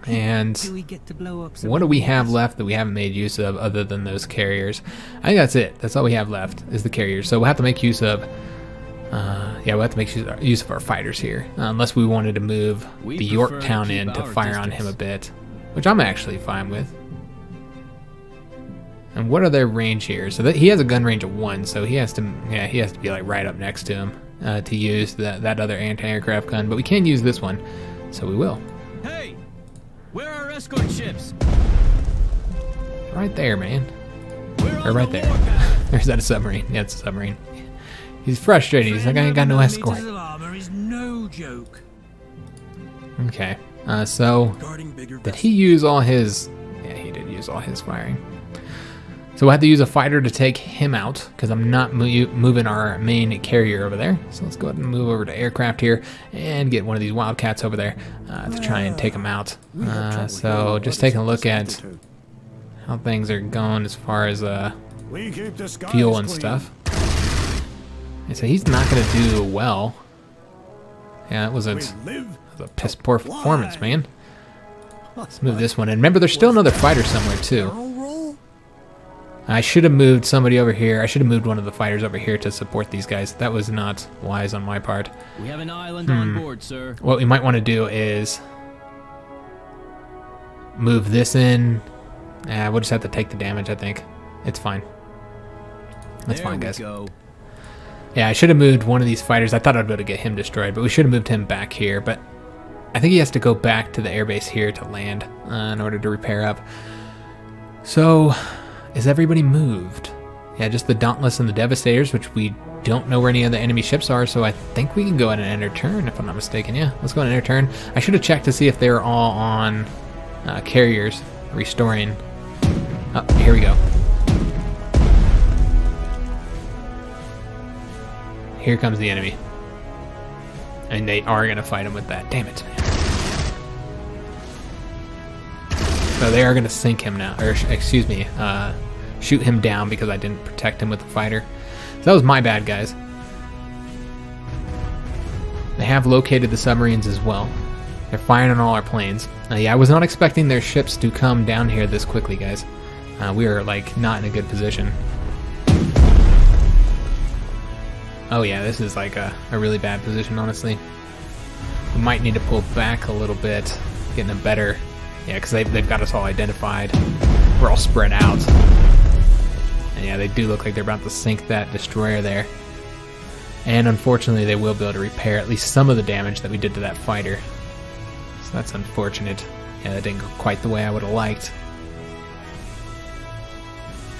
And what do we have left that we haven't made use of other than those carriers? I think that's it. That's all we have left is the carriers. So we'll have to make use of, uh, yeah, we'll have to make use of our fighters here. Uh, unless we wanted to move the Yorktown in to fire on him a bit, which I'm actually fine with. And what are their range here? So that he has a gun range of one, so he has to, yeah, he has to be like right up next to him uh, to use that that other anti-aircraft gun. But we can use this one, so we will. Hey. Where are escort ships? Right there, man. Or right there. Or is that a submarine? Yeah, it's a submarine. He's frustrated. He's like, I ain't got no escort. No joke. Okay. Uh, so, did he use all his... Yeah, he did use all his firing. So we'll have to use a fighter to take him out, because I'm not mo moving our main carrier over there. So let's go ahead and move over to aircraft here and get one of these Wildcats over there uh, to try and take him out. Uh, so just taking a look at how things are going as far as uh, fuel and stuff. And so he's not going to do well. Yeah, that was a, that was a piss poor performance, man. Let's move this one in. Remember, there's still another fighter somewhere, too. I should have moved somebody over here. I should have moved one of the fighters over here to support these guys. That was not wise on my part. We have an island hmm. on board, sir. What we might want to do is move this in. Ah, we'll just have to take the damage, I think. It's fine. That's fine, guys. Go. Yeah, I should have moved one of these fighters. I thought I'd be able to get him destroyed, but we should have moved him back here. But I think he has to go back to the airbase here to land uh, in order to repair up. So... Is everybody moved? Yeah, just the Dauntless and the Devastators, which we don't know where any of the enemy ships are, so I think we can go ahead and end our turn, if I'm not mistaken. Yeah, let's go ahead and end our turn. I should have checked to see if they were all on uh, carriers, restoring. Oh, here we go. Here comes the enemy. And they are going to fight him with that. Damn it. So they are going to sink him now, or excuse me, uh, shoot him down because I didn't protect him with the fighter. So that was my bad, guys. They have located the submarines as well. They're firing on all our planes. Uh, yeah, I was not expecting their ships to come down here this quickly, guys. Uh, we are, like, not in a good position. Oh yeah, this is like a, a really bad position, honestly. We might need to pull back a little bit, getting a better... Yeah, because they've, they've got us all identified. We're all spread out. And yeah, they do look like they're about to sink that destroyer there. And unfortunately, they will be able to repair at least some of the damage that we did to that fighter. So that's unfortunate. Yeah, that didn't go quite the way I would have liked.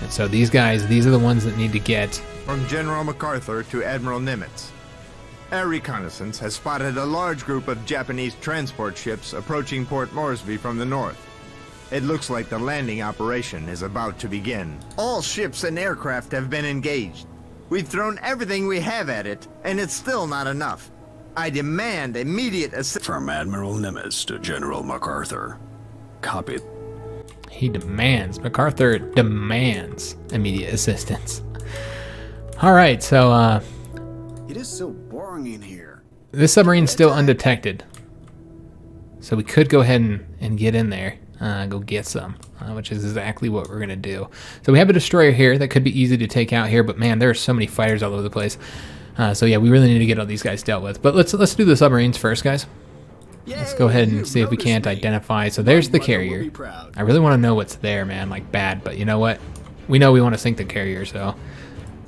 And so these guys, these are the ones that need to get... From General MacArthur to Admiral Nimitz. Air reconnaissance has spotted a large group of Japanese transport ships approaching Port Moresby from the north. It looks like the landing operation is about to begin. All ships and aircraft have been engaged. We've thrown everything we have at it, and it's still not enough. I demand immediate assistance. From Admiral Nimitz to General MacArthur. Copy. He demands. MacArthur demands immediate assistance. All right, so... uh It is so boring in here. This submarine's still undetected. So we could go ahead and, and get in there. Uh, go get some, uh, which is exactly what we're going to do. So we have a destroyer here that could be easy to take out here, but man, there are so many fighters all over the place. Uh, so yeah, we really need to get all these guys dealt with. But let's let's do the submarines first, guys. Let's go ahead and see if we can't identify. So there's the carrier. I really want to know what's there, man, like bad, but you know what? We know we want to sink the carrier, so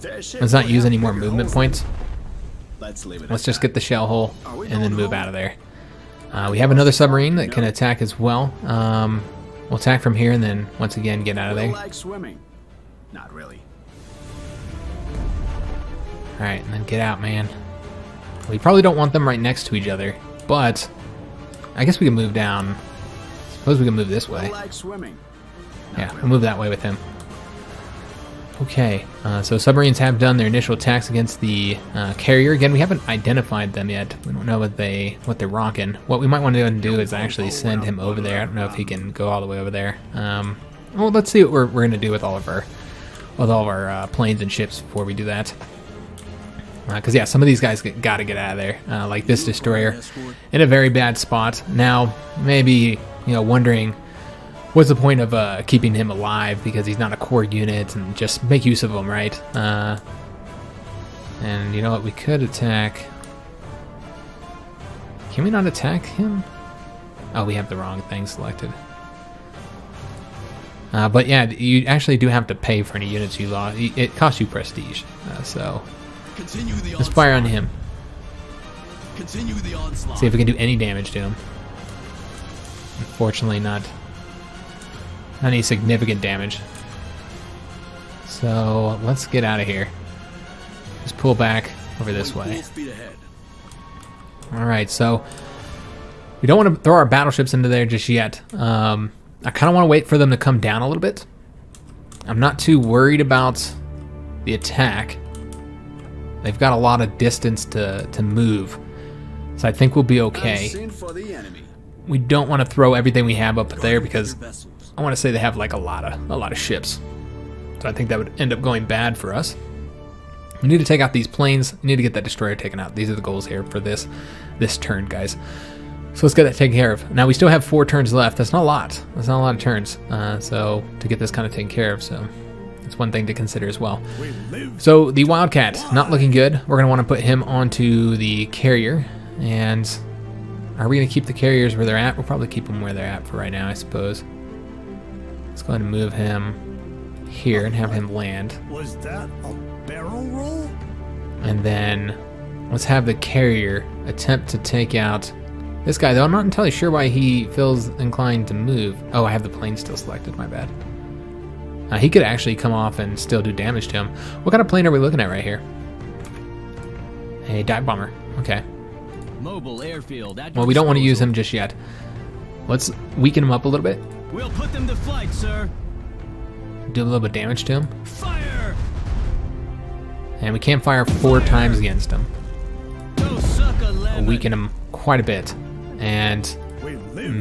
let's not use any more movement points. Let's leave it. Let's just get the shell hole and then move out of there. Uh, we have another submarine that can attack as well. Um, we'll attack from here and then once again get out of there. Like swimming. Not really. All right, and then get out, man. We probably don't want them right next to each other, but I guess we can move down. I suppose we can move this way. Like swimming. Yeah, we'll move that way with him. Okay, uh, so submarines have done their initial attacks against the uh, carrier. Again, we haven't identified them yet. We don't know what, they, what they're rocking. What we might want to do is actually send him over there. I don't know if he can go all the way over there. Um, well, let's see what we're, we're going to do with all of our, with all of our uh, planes and ships before we do that. Because, uh, yeah, some of these guys got to get out of there, uh, like this destroyer, in a very bad spot. Now, maybe, you know, wondering... what's the point of uh, keeping him alive because he's not a core unit, and just make use of him, right? Uh, and you know what? We could attack. Can we not attack him? Oh, we have the wrong thing selected. Uh, but yeah, you actually do have to pay for any units you lost. It costs you prestige, uh, so Continue the let's fire on him. Continue the onslaught. See if we can do any damage to him. Unfortunately, not. Not any significant damage. So let's get out of here. Just pull back over this way. All right, so we don't want to throw our battleships into there just yet. Um, I kind of want to wait for them to come down a little bit. I'm not too worried about the attack. They've got a lot of distance to, to move. So I think we'll be okay. We don't want to throw everything we have up there because I want to say they have like a lot of a lot of ships, so I think that would end up going bad for us. We need to take out these planes. We need to get that destroyer taken out. These are the goals here for this this turn, guys. So let's get that taken care of. Now we still have four turns left. That's not a lot. That's not a lot of turns. Uh, so to get this kind of taken care of, so that's one thing to consider as well. So the Wildcat not looking good. We're gonna want to put him onto the carrier. And are we gonna keep the carriers where they're at? We'll probably keep them where they're at for right now, I suppose. Let's go ahead and move him here and have him land. Was that a barrel roll? And then let's have the carrier attempt to take out this guy, though I'm not entirely sure why he feels inclined to move. Oh, I have the plane still selected, my bad. Uh, he could actually come off and still do damage to him. What kind of plane are we looking at right here? A dive bomber, okay. Mobile airfield. Well, we don't want to use him just yet. Let's weaken him up a little bit. We'll put them to flight, sir. Do a little bit of damage to him. Fire! And we can fire four fire. times against him. We'll weaken him quite a bit. And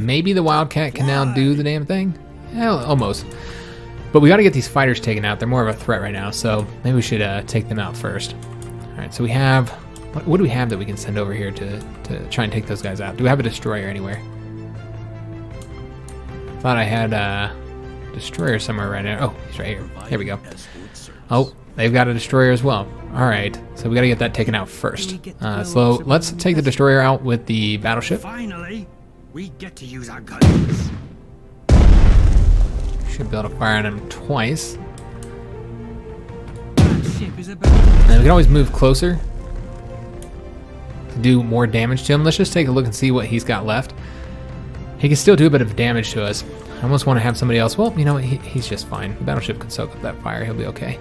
maybe the Wildcat can Why? now do the damn thing? Hell, almost. But we gotta get these fighters taken out. They're more of a threat right now, so maybe we should uh, take them out first. All right, so we have, what, what do we have that we can send over here to, to try and take those guys out? Do we have a destroyer anywhere? Thought I had a destroyer somewhere right now. Oh, he's right here. Here we go. Oh, they've got a destroyer as well. All right, so we got to get that taken out first. Uh, so let's take the destroyer out with the battleship. Finally, we get to use our guns. Should be able to fire on him twice. And we can always move closer do more damage to him. Let's just take a look and see what he's got left. He can still do a bit of damage to us. I almost want to have somebody else. Well, you know, he, he's just fine. The battleship can soak up that fire. He'll be okay.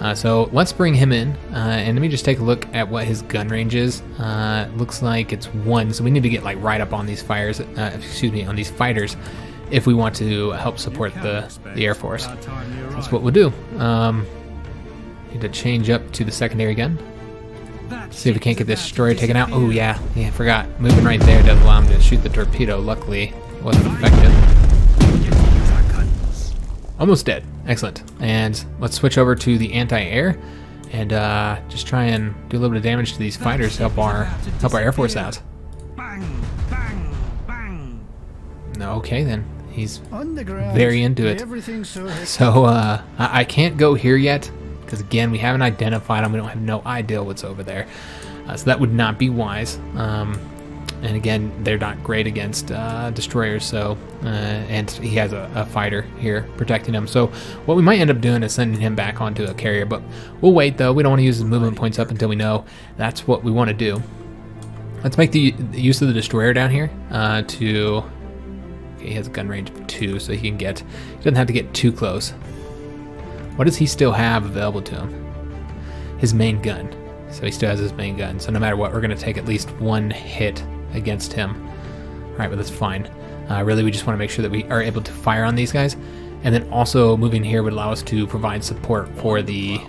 Uh, so let's bring him in. Uh, and let me just take a look at what his gun range is. Uh, looks like it's one. So we need to get like right up on these fires. Uh, excuse me, on these fighters, if we want to help support the the Air Force. That's what we'll do. Um, need to change up to the secondary gun. See if we can't get this destroyer taken out. Oh yeah, yeah, I forgot. Moving right there does allow him to shoot the torpedo. Luckily, it wasn't effective. Almost dead. Excellent. And let's switch over to the anti-air, and uh, just try and do a little bit of damage to these fighters to help our help our Air Force out. No, okay then. He's very into it. So uh, I, I can't go here yet. Because again, we haven't identified them. We don't have no idea what's over there. Uh, so that would not be wise. Um, and again, they're not great against uh, destroyers. So, uh, and he has a, a fighter here protecting him. So what we might end up doing is sending him back onto a carrier. But we'll wait though. We don't want to use his movement points up until we know that's what we want to do. Let's make the, the use of the destroyer down here uh, to... Okay, he has a gun range of two, so he can get... He doesn't have to get too close. What does he still have available to him? His main gun. So he still has his main gun. So no matter what, we're going to take at least one hit against him. All right, but that's fine. Uh, really, we just want to make sure that we are able to fire on these guys. And then also moving here would allow us to provide support for the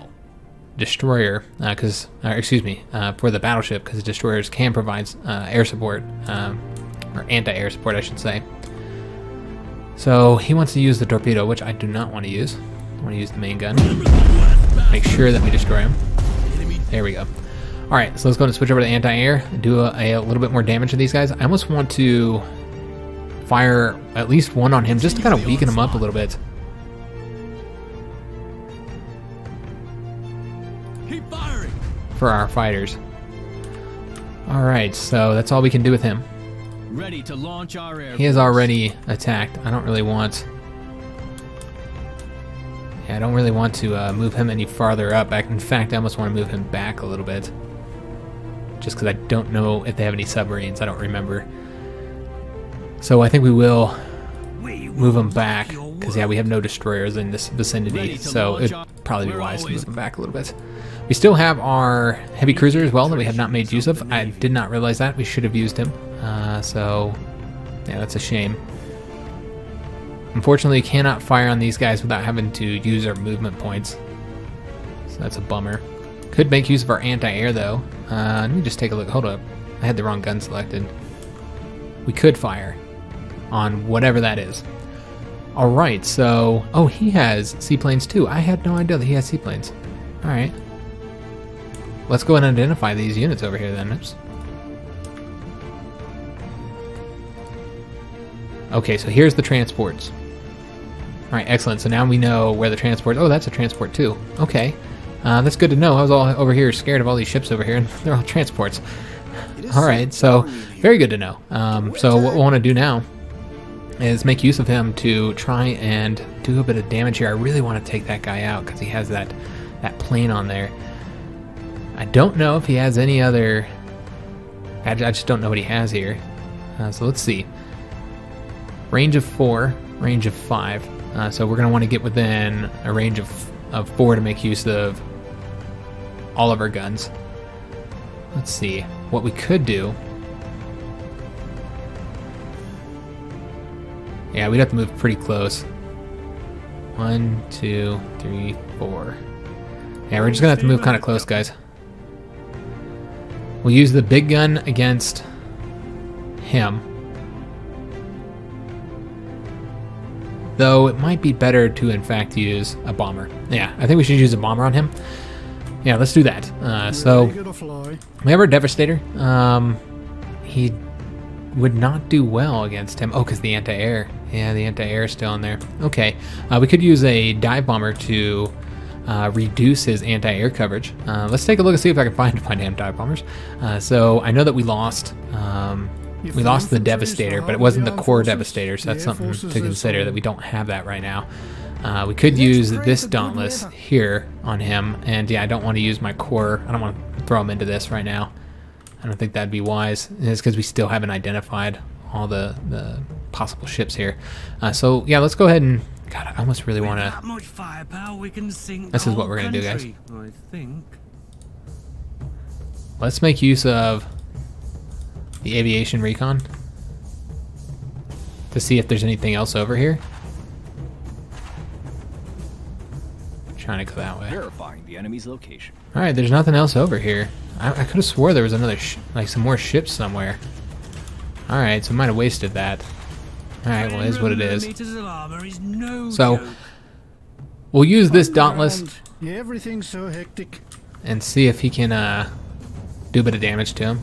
destroyer, because, uh, excuse me, uh, for the battleship, because destroyers can provide uh, air support, um, or anti-air support, I should say. So he wants to use the torpedo, which I do not want to use. I'm gonna use the main gun. Make sure that we destroy him. There we go. All right, so let's go and switch over to anti-air. Do a, a little bit more damage to these guys. I almost want to fire at least one on him just to kind of weaken him up a little bit. Keep firing for our fighters. All right, so that's all we can do with him. Ready to launch our air. He has already attacked. I don't really want. Yeah, I don't really want to uh, move him any farther up. In fact, I almost want to move him back a little bit. Just because I don't know if they have any submarines. I don't remember. So I think we will move him back. Because, yeah, we have no destroyers in this vicinity. So it would probably be wise to move him back a little bit. We still have our heavy cruiser as well that we have not made use of. I did not realize that. We should have used him. Uh, so, yeah, that's a shame. Unfortunately, cannot fire on these guys without having to use our movement points. So that's a bummer. Could make use of our anti-air, though. Uh, let me just take a look. Hold up. I had the wrong gun selected. We could fire on whatever that is. All right, so... Oh, he has seaplanes, too. I had no idea that he has seaplanes. All right. Let's go and identify these units over here, then. Oops. Okay, so here's the transports. All right, excellent. So now we know where the transport... Oh, that's a transport too. Okay. Uh, that's good to know. I was all over here scared of all these ships over here, and they're all transports. All right, so very good to know. Um, so what we want to do now is make use of him to try and do a bit of damage here. I really want to take that guy out because he has that, that plane on there. I don't know if he has any other... I, I just don't know what he has here. Uh, so let's see. Range of four, range of five. Uh, so we're going to want to get within a range of, of four to make use of all of our guns. Let's see what we could do. Yeah, we'd have to move pretty close. One, two, three, four. Yeah, we're just going to have to move kind of close, guys. We'll use the big gun against him. Though it might be better to, in fact, use a bomber. Yeah, I think we should use a bomber on him. Yeah, let's do that. Uh, so, we have our Devastator. Um, he would not do well against him. Oh, because the anti-air. Yeah, the anti-air is still in there. Okay, uh, we could use a dive bomber to uh, reduce his anti-air coverage. Uh, let's take a look and see if I can find my damn dive bombers. Uh, so, I know that we lost... Um, We lost the Devastator, but it wasn't the core Devastator, so that's something to consider that we don't have that right now. Uh, we could use this Dauntless here on him, and yeah, I don't want to use my core. I don't want to throw him into this right now. I don't think that'd be wise. And it's because we still haven't identified all the, the possible ships here. Uh, so yeah, let's go ahead and. God, I almost really want to. Firepower, we can sink. This is what we're gonna country, do, guys. I think. Let's make use of the aviation recon to see if there's anything else over here. I'm trying to go that way. Verifying the enemy's location. All right, there's nothing else over here. I, I could have swore there was another, sh like some more ships somewhere. All right, so I might have wasted that. All right, well, it is what it is. So we'll use this Dauntless and see if he can uh, do a bit of damage to him.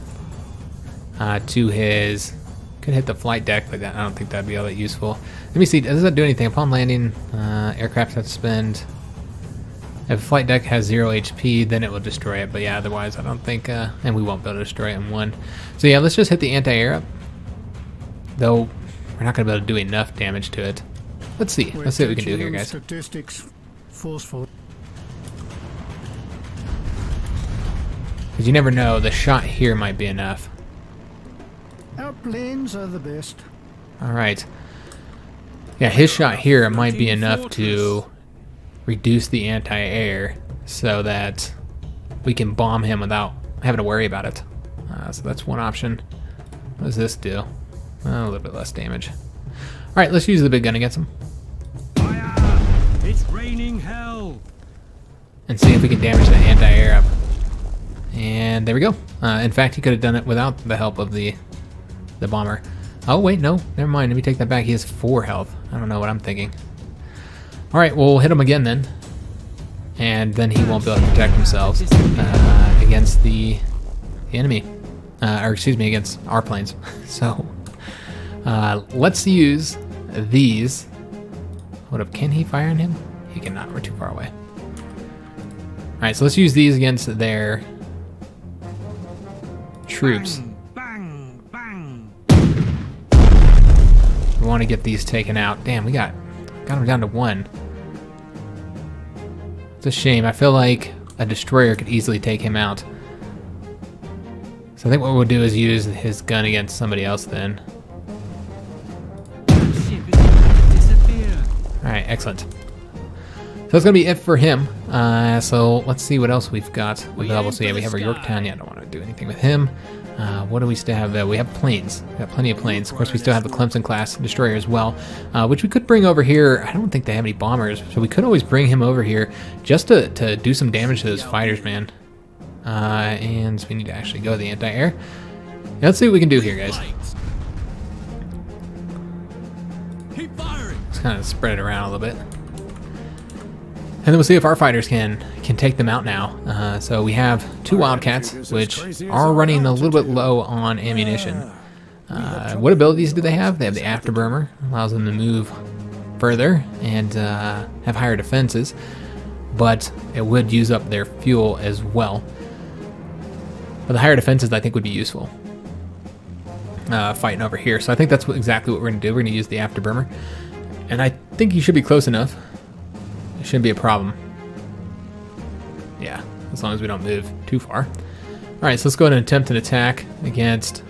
Uh, to his, could hit the flight deck, but that, I don't think that'd be all that useful. Let me see, does that do anything? Upon landing, uh, aircraft have to spend, if the flight deck has zero H P, then it will destroy it. But yeah, otherwise I don't think, uh, and we won't be able to destroy it in one. So yeah, let's just hit the anti-air up. Though, we're not going to be able to do enough damage to it. Let's see. Let's see what we can do here, guys. Because you never know, the shot here might be enough. Our planes are the best. All right. Yeah, his shot here might be enough to reduce the anti-air so that we can bomb him without having to worry about it. Uh, so that's one option. What does this do? A little bit less damage. All right, let's use the big gun against him. Fire! It's raining hell. And see if we can damage the anti-air up. And there we go. Uh, in fact, he could have done it without the help of the the bomber. Oh wait, no, never mind. Let me take that back. He has four health. I don't know what I'm thinking. All right, well, we'll hit him again then, and then he won't be able to protect himself uh, against the, the enemy, uh, or excuse me, against our planes. So. Uh, let's use these. What up? Can he fire on him? He cannot. We're too far away. All right, so let's use these against their troops. Bang, bang, bang. We want to get these taken out. Damn, we got got them down to one. It's a shame. I feel like a destroyer could easily take him out. So I think what we'll do is use his gun against somebody else then. Alright, excellent. So that's going to be it for him. Uh, so let's see what else we've got. We'll be able to, yeah, we have our Yorktown. Yeah, I don't want to do anything with him. Uh, what do we still have there? We have planes. We've got plenty of planes. Of course, we still have the Clemson-class destroyer as well, uh, which we could bring over here. I don't think they have any bombers, so we could always bring him over here just to, to do some damage to those fighters, man. Uh, and so we need to actually go to the anti-air. Yeah, let's see what we can do here, guys. Kind of spread it around a little bit, and then we'll see if our fighters can can take them out now. Uh, so we have two Wildcats, which are running a little bit low on ammunition. Uh, what abilities do they have? They have the afterburner, allows them to move further and uh, have higher defenses, but it would use up their fuel as well. But the higher defenses, I think, would be useful. Uh, fighting over here, so I think that's what, exactly what we're going to do. We're going to use the afterburner. And I think you should be close enough. It shouldn't be a problem. Yeah, as long as we don't move too far. All right, so let's go ahead and attempt an attack against...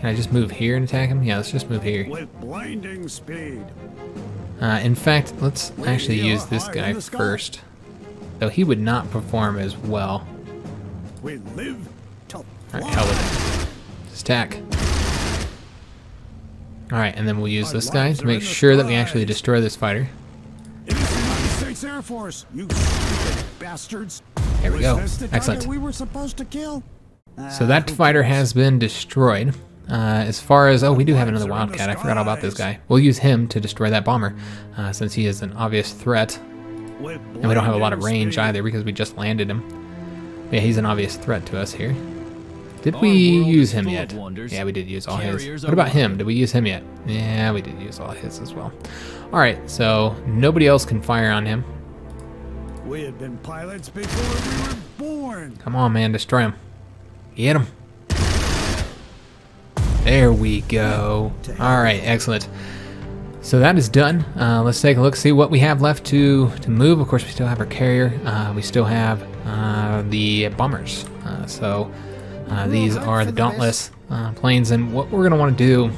Can I just move here and attack him? Yeah, let's just move here. With blinding speed. Uh, in fact, let's actually use this guy first. Though he would not perform as well. We live to fly. All right, hell with it. Just attack. Alright, and then we'll use this guy to make sure that we actually destroy this fighter. There we go. Excellent. So that fighter has been destroyed. Uh, as far as... Oh, we do have another Wildcat. I forgot all about this guy. We'll use him to destroy that bomber, uh, since he is an obvious threat. And we don't have a lot of range either because we just landed him. Yeah, he's an obvious threat to us here. Did we use him yet? Yeah, we did use all his. What about him? Did we use him yet? Yeah, we did use all his as well. All right, so nobody else can fire on him. We had been pilots before we were born. Come on, man, destroy him. Get him. There we go. All right, excellent. So that is done. Uh, let's take a look, see what we have left to to move. Of course, we still have our carrier. Uh, we still have uh, the bombers. Uh, so uh, these are the Dauntless uh, planes, and what we're gonna want to do.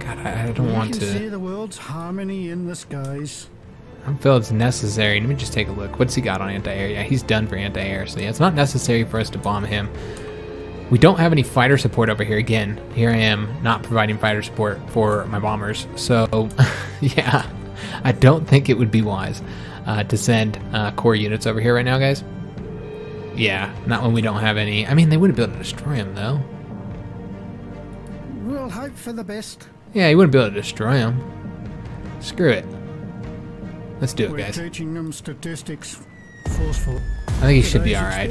God, I, I don't want to. See the world's harmony in the skies. I don't feel it's necessary. Let me just take a look. What's he got on anti-air? Yeah, he's done for anti-air, so yeah, it's not necessary for us to bomb him. We don't have any fighter support over here. Again, here I am not providing fighter support for my bombers. So, yeah, I don't think it would be wise uh, to send uh, core units over here right now, guys. Yeah, not when we don't have any. I mean, they wouldn't be able to destroy him, though. We'll hope for the best. Yeah, he wouldn't be able to destroy him. Screw it. Let's do it, We're guys. Teaching them statistics. Forceful. I think he should be all right.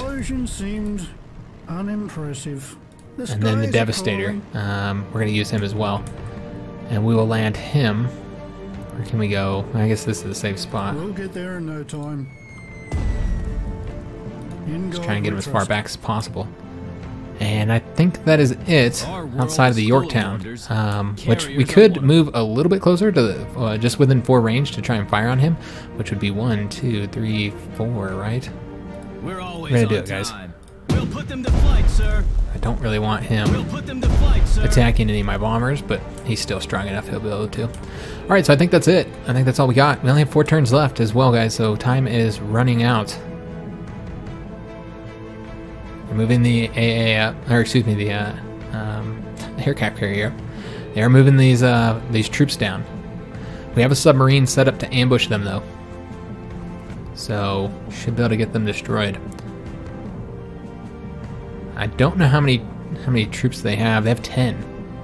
Unimpressive. The and then the Devastator. Um, we're going to use him as well. And we will land him. Where can we go? I guess this is a safe spot. We'll get there in no time. In Just trying to get him as far back as possible. And I think that is it outside of the Yorktown, um, which we could move a little bit closer to the, uh, just within four range to try and fire on him, which would be one, two, three, four, right? We're, always we're gonna do it, guys. We'll put them to flight, sir. I don't really want him we'll put them to flight, sir. attacking any of my bombers, but he's still strong enough he'll be able to. All right, so I think that's it. I think that's all we got. We only have four turns left as well, guys, so time is running out. Moving the A A up, or excuse me, the uh, um, aircraft carrier. They are moving these uh, these troops down. We have a submarine set up to ambush them, though, so should be able to get them destroyed. I don't know how many how many troops they have. They have ten.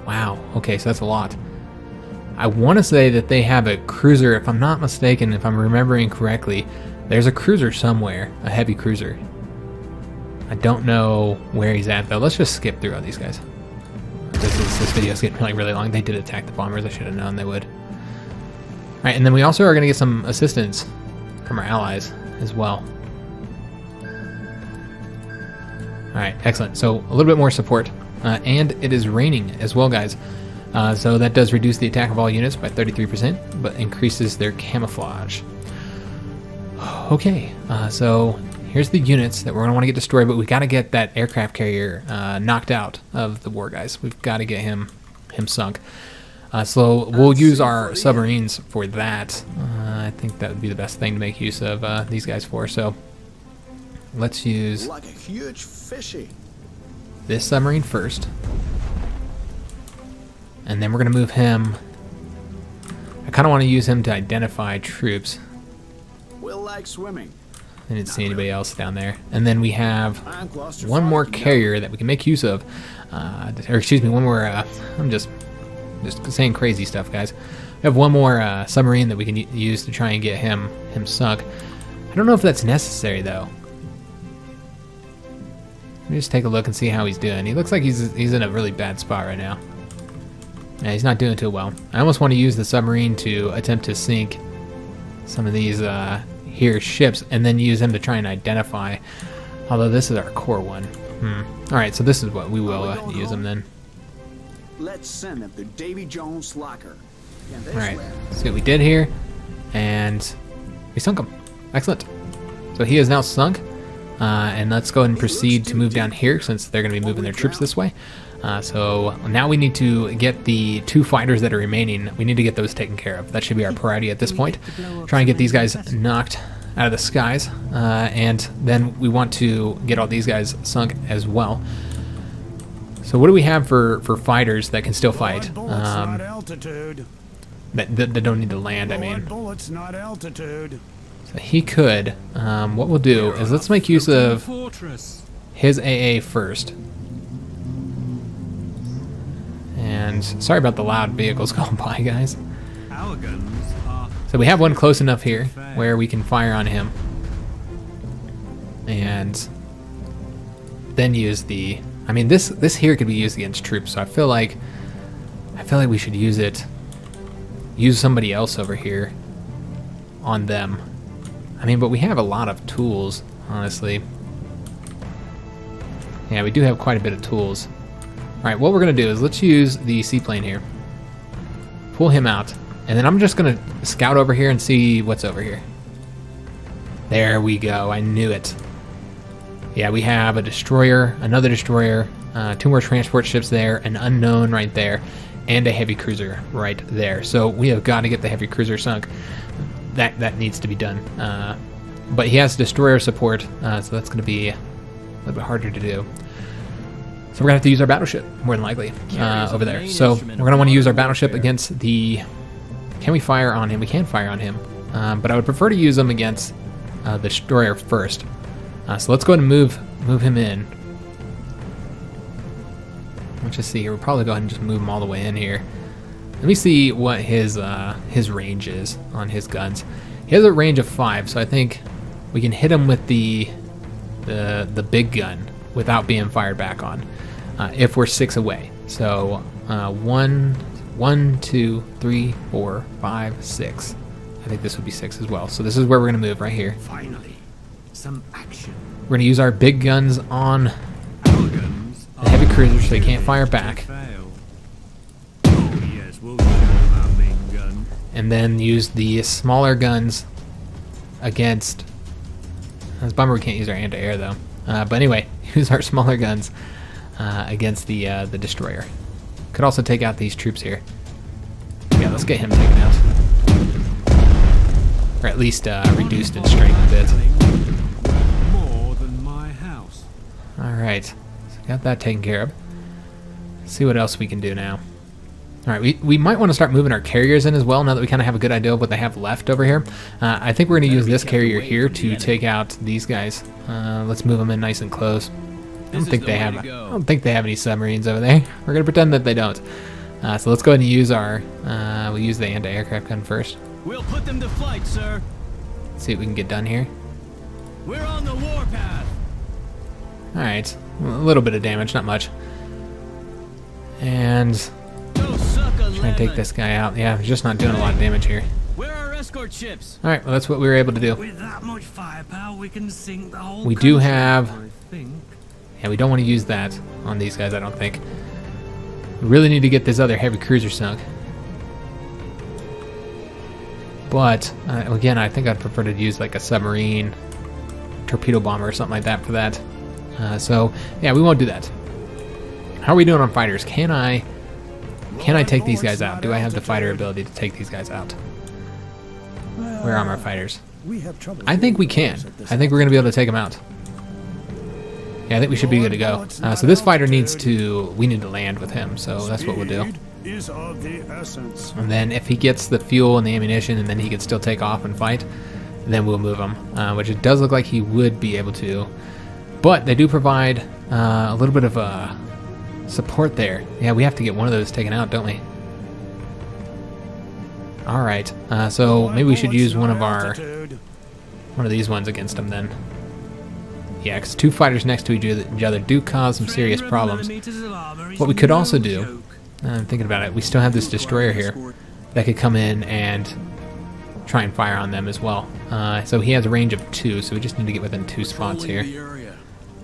Wow. Okay, so that's a lot. I want to say that they have a cruiser, if I'm not mistaken, if I'm remembering correctly. There's a cruiser somewhere, a heavy cruiser. I don't know where he's at, though. Let's just skip through all these guys. This, is, this video is getting like really long. They did attack the bombers. I should have known they would. All right, and then we also are going to get some assistance from our allies as well. All right, excellent. So a little bit more support. Uh, and it is raining as well, guys. Uh, so that does reduce the attack of all units by thirty-three percent, but increases their camouflage. Okay, uh, so... here's the units that we're going to want to get destroyed, but we got to get that aircraft carrier uh, knocked out of the war, guys. We've got to get him him sunk. Uh, so we'll use our submarines for that. Uh, I think that would be the best thing to make use of uh, these guys for. So let's use like a huge fishy. this submarine first. And then we're going to move him. I kind of want to use him to identify troops. We'll like swimming. I didn't see anybody else down there. And then we have one more carrier that we can make use of. Uh, or excuse me, one more... Uh, I'm just just saying crazy stuff, guys. We have one more uh, submarine that we can use to try and get him him sunk. I don't know if that's necessary, though. Let me just take a look and see how he's doing. He looks like he's, he's in a really bad spot right now. Yeah, he's not doing too well. I almost want to use the submarine to attempt to sink some of these... Uh, here ships, and then use them to try and identify, although this is our core one. Hmm. All right, so this is what we will uh, use them then. Let's send them to Davy Jones locker. All right, see what we did here, and we sunk him. Excellent. So he is now sunk, uh, and let's go ahead and proceed to move down here since they're going to be moving their troops this way. Uh, so now we need to get the two fighters that are remaining. We need to get those taken care of. That should be our priority at this point. Try and get these guys knocked out of the skies. Uh, and then we want to get all these guys sunk as well. So what do we have for, for fighters that can still fight? Um, that, that, that don't need to land, I mean. So he could. Um, what we'll do is let's make use of his A A first. And sorry about the loud vehicles going by, guys. So we have one close enough here where we can fire on him. And then use the... I mean, this this here could be used against troops, so I feel like... I feel like we should use it... Use somebody else over here on them. I mean, but we have a lot of tools, honestly. Yeah, we do have quite a bit of tools. All right, what we're going to do is let's use the seaplane here. Pull him out. And then I'm just going to scout over here and see what's over here. There we go. I knew it. yeah, we have a destroyer, another destroyer, uh, two more transport ships there, an unknown right there, and a heavy cruiser right there. So we have got to get the heavy cruiser sunk. That that needs to be done. Uh, but he has destroyer support, uh, so that's going to be a little bit harder to do. So we're going to have to use our battleship, more than likely, uh, over there. So we're going to want to use our battleship against the... Can we fire on him? We can fire on him. Um, but I would prefer to use him against uh, the destroyer first. Uh, so let's go ahead and move, move him in. Let's just see here. We'll probably go ahead and just move him all the way in here. Let me see what his uh, his range is on his guns. He has a range of five, so I think we can hit him with the the, the big gun without being fired back on, uh, if we're six away. So uh, one, one, two, three, four, five, six. I think this would be six as well. So this is where we're going to move right here. Finally, some action. We're going to use our big guns on guns the heavy cruiser so they can't fire back. Oh, yes, we'll show them our big gun. And then use the smaller guns against... That's a bummer we can't use our anti-air though. Uh, but anyway, use our smaller guns uh, against the uh, the destroyer. Could also take out these troops here. Yeah, let's get him taken out. Or at least uh, reduced in strength a bit. More than my house. All right, so got that taken care of. Let's see what else we can do now. All right, we, we might want to start moving our carriers in as well, now that we kind of have a good idea of what they have left over here. Uh, I think we're going to use this carrier here to take out these guys. Uh, let's move them in nice and close. I don't think they have I don't think they have any submarines over there. We're going to pretend that they don't. Uh, so let's go ahead and use our... Uh, we'll use the anti-aircraft gun first. We'll put them to flight, sir. Let's see what we can get done here. We're on the warpath. All right, a little bit of damage, not much. And... Trying to take this guy out. Yeah, he's just not doing a lot of damage here. Where are escort ships? All right, well that's what we were able to do. With that much firepower, we can sink the whole We do have. I think. Yeah, we don't want to use that on these guys. I don't think. We really need to get this other heavy cruiser sunk. But uh, again, I think I'd prefer to use like a submarine, torpedo bomber, or something like that for that. Uh, so yeah, we won't do that. How are we doing on fighters? Can I? Can I take these guys out? Do I have the fighter ability to take these guys out? Where are my fighters? I think we can. I think we're going to be able to take them out. Yeah, I think we should be good to go. Uh, so this fighter needs to... We need to land with him, so that's what we'll do. And then if he gets the fuel and the ammunition, and then he can still take off and fight, then we'll move him, uh, which it does look like he would be able to. But they do provide uh, a little bit of... Uh, support there. Yeah, we have to get one of those taken out, don't we? All right. Uh, so maybe we should use one of our, one of these ones against them then. Yeah, because two fighters next to each other do cause some serious problems. What we could also do, I'm thinking about it, we still have this destroyer here that could come in and try and fire on them as well. Uh, so he has a range of two, so we just need to get within two spots here,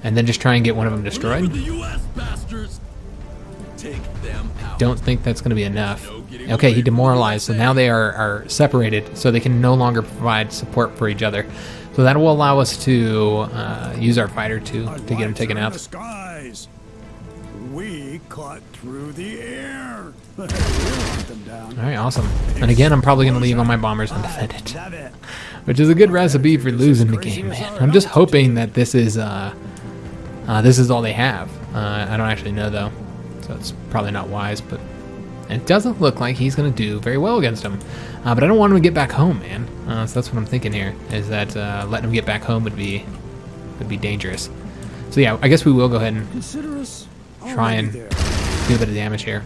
and then just try and get one of them destroyed. Don't think that's going to be enough. Okay, he demoralized, so now they are, are separated, so they can no longer provide support for each other. So that will allow us to uh, use our fighter to to get him taken out. We cut through the air. All right, awesome. And again, I'm probably going to leave all my bombers undefended, which is a good recipe for losing the game, man. I'm just hoping that this is uh, uh, this is all they have. Uh, I don't actually know though. So it's probably not wise, but it doesn't look like he's going to do very well against him. Uh, but I don't want him to get back home, man. Uh, so that's what I'm thinking here, is that uh, letting him get back home would be would be dangerous. So yeah, I guess we will go ahead and try and do a bit of damage here.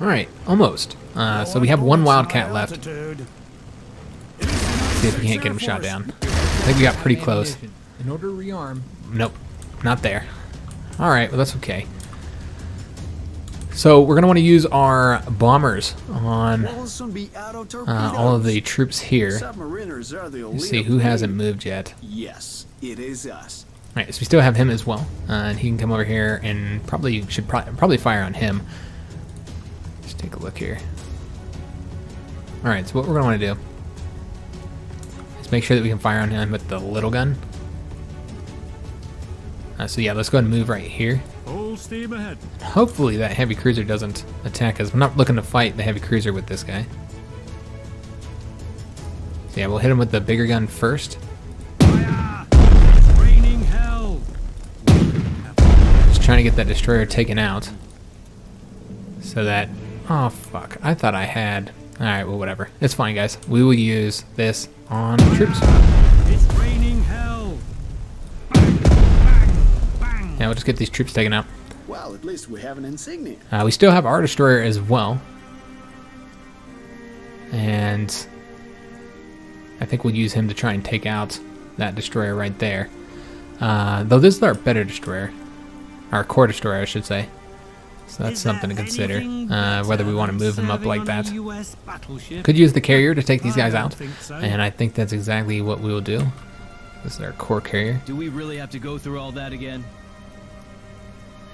All right, almost. Uh, so we have one Wildcat left. Let's see if we can't get him shot down. I think we got pretty close. In order to rearm. Nope, not there. All right, well that's okay. So we're gonna want to use our bombers on uh, all of the troops here. Let's see who hasn't moved yet. Yes, it is us. All right, so we still have him as well, uh, and he can come over here and probably should pro probably fire on him. Let's take a look here. All right, so what we're gonna want to do is make sure that we can fire on him with the little gun. Uh, so yeah, let's go ahead and move right here. Full steam ahead. Hopefully that heavy cruiser doesn't attack us. We're not looking to fight the heavy cruiser with this guy. So yeah, we'll hit him with the bigger gun first. Fire! It's raining hell. Just trying to get that destroyer taken out. So that... Oh, fuck. I thought I had... Alright, well, whatever. It's fine, guys. We will use this on troops. It's raining hell. Bang, bang, bang. Yeah, we'll just get these troops taken out. Well, at least we have an insignia. Uh, we still have our destroyer as well. And I think we'll use him to try and take out that destroyer right there. Uh, though this is our better destroyer. Our core destroyer, I should say. So that's something to consider, uh, whether we want to move them up like that. Could use the carrier to take these guys out, and I think that's exactly what we will do. This is our core carrier. Do we really have to go through all that again?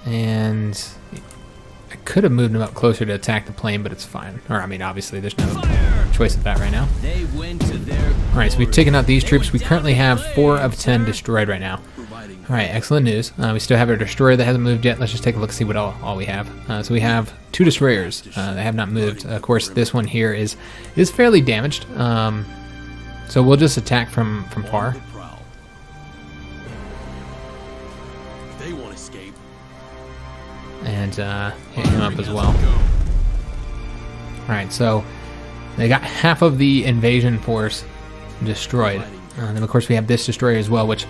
And I could have moved them up closer to attack the plane, but it's fine. Or, I mean, obviously, there's no choice of that right now. Alright, so we've taken out these troops. We currently have four of ten destroyed right now. Alright, excellent news. Uh, we still have our destroyer that hasn't moved yet. Let's just take a look and see what all, all we have. Uh, so we have two destroyers uh, that have not moved. Uh, of course, this one here is is fairly damaged. Um, so we'll just attack from, from far. And uh, hit him up as well. Alright, so they got half of the invasion force destroyed. Uh, and then, of course, we have this destroyer as well, which...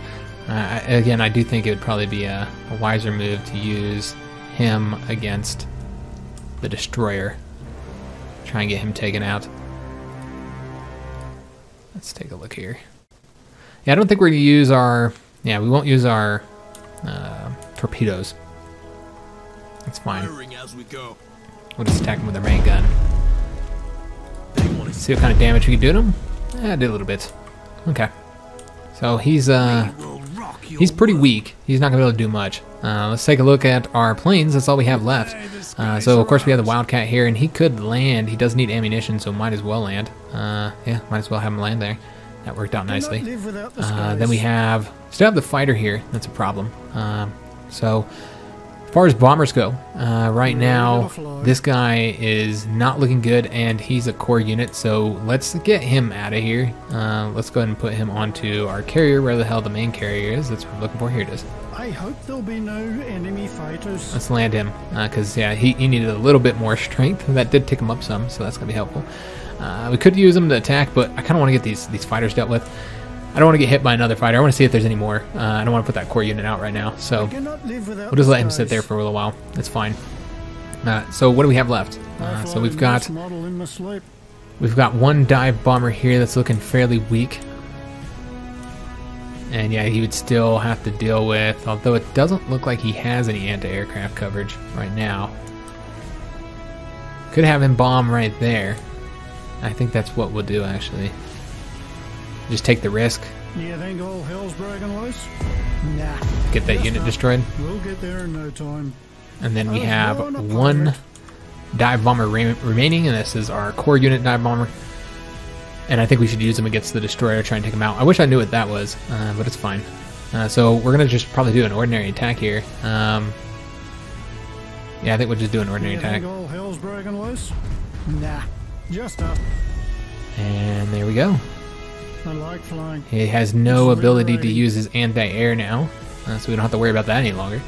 Uh, again, I do think it would probably be a, a wiser move to use him against the destroyer. Try and get him taken out. Let's take a look here. Yeah, I don't think we're going to use our... Yeah, we won't use our uh, torpedoes. That's fine. We'll just attack him with our main gun. See what kind of damage we can do to him? Yeah, I did a little bit. Okay. So he's... uh. He's pretty weak. He's not going to be able to do much. Uh, let's take a look at our planes. That's all we have left. Uh, so, of course, we have the Wildcat here, and he could land. He does need ammunition, so might as well land. Uh, yeah, might as well have him land there. That worked out nicely. Uh, then we have... Still have the fighter here. That's a problem. Uh, so, as far as bombers go, uh, right now, this guy is not looking good, and he's a core unit, so let's get him out of here. Uh, let's go ahead and put him onto our carrier, where the hell the main carrier is. That's what I'm looking for. Here it is. I hope there'll be no enemy fighters. Let's land him, because uh, yeah, he, he needed a little bit more strength. That did tick him up some, so that's going to be helpful. Uh, we could use him to attack, but I kind of want to get these, these fighters dealt with. I don't want to get hit by another fighter. I want to see if there's any more. Uh, I don't want to put that core unit out right now, so we'll just let him sit there for a little while. It's fine. Uh, so what do we have left? Uh, so we've got we've got one dive bomber here that's looking fairly weak, and yeah, he would still have to deal with. Although it doesn't look like he has any anti-aircraft coverage right now. Could have him bomb right there. I think that's what we'll do actually. Just take the risk. You think all hell's breaking loose? Nah. Get that unit destroyed. We'll get there in no time. And then we have one dive bomber re remaining, and this is our core unit dive bomber. And I think we should use him against the destroyer, try and take him out. I wish I knew what that was, uh, but it's fine. Uh, so we're gonna just probably do an ordinary attack here. Um, yeah, I think we'll just do an ordinary attack. You think all hell's breaking loose? Nah. Just up. And there we go. I like flying. He has no ability to use his anti-air now, uh, so we don't have to worry about that any longer.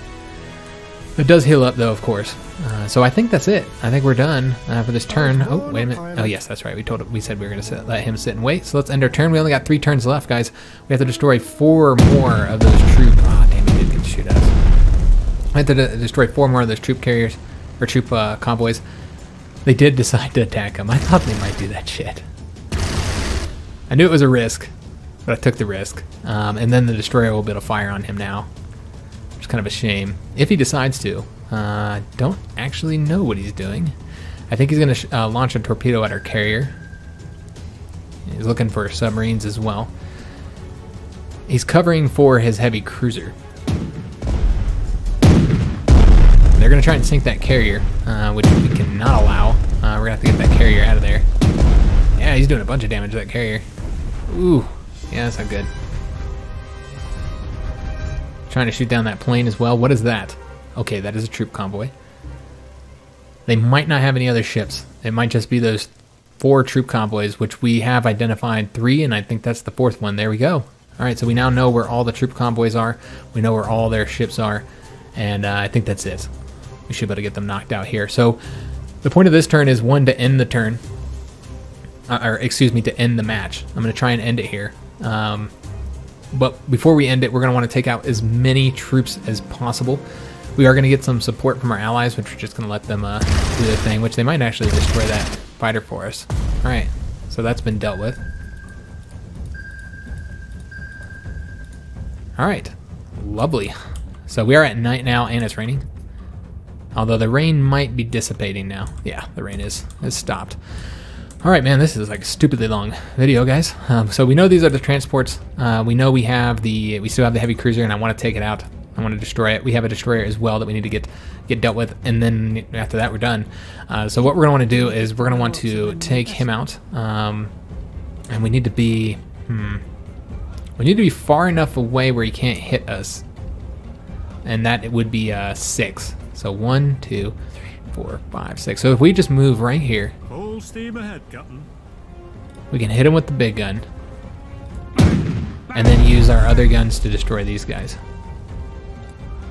It does heal up, though, of course. Uh, so I think that's it. I think we're done uh, for this turn. Oh, wait a minute. Oh, yes, that's right. We told him, we said we were going to let him sit and wait. So let's end our turn. We only got three turns left, guys. We have to destroy four more of those troop... Ah, oh, damn, he did get to shoot us. We have to de destroy four more of those troop carriers, or troop uh, convoys. They did decide to attack him. I thought they might do that shit. I knew it was a risk, but I took the risk. Um, and then the destroyer will be able to fire on him now. Which is kind of a shame. If he decides to. I uh, don't actually know what he's doing. I think he's going to uh, launch a torpedo at our carrier. He's looking for submarines as well. He's covering for his heavy cruiser. They're going to try and sink that carrier, uh, which we cannot allow. Uh, we're going to have to get that carrier out of there. Yeah, he's doing a bunch of damage to that carrier. Ooh, yeah, that's not good. Trying to shoot down that plane as well. What is that? Okay, that is a troop convoy. They might not have any other ships. It might just be those four troop convoys, which we have identified three, and I think that's the fourth one. There we go. All right, so we now know where all the troop convoys are. We know where all their ships are, and uh, I think that's it. We should be able to get them knocked out here. So the point of this turn is, one, to end the turn. Uh, or, excuse me, to end the match. I'm going to try and end it here. Um, but before we end it, we're going to want to take out as many troops as possible. We are going to get some support from our allies, which we're just going to let them uh, do their thing, which they might actually destroy that fighter for us. All right, so that's been dealt with. All right, lovely. So we are at night now, and it's raining. Although the rain might be dissipating now. Yeah, the rain is has stopped. All right, man, this is like a stupidly long video, guys. Um, so we know these are the transports. Uh, we know we have the, we still have the heavy cruiser, and I want to take it out. I want to destroy it. We have a destroyer as well that we need to get get dealt with, and then after that we're done. Uh, so what we're going to want to do is we're going to want to take him out, um, and we need to be hmm, we need to be far enough away where he can't hit us, and that it would be uh, six. So one, two, three, four, five, six. So if we just move right here, full steam ahead, Captain. We can hit him with the big gun, and then use our other guns to destroy these guys.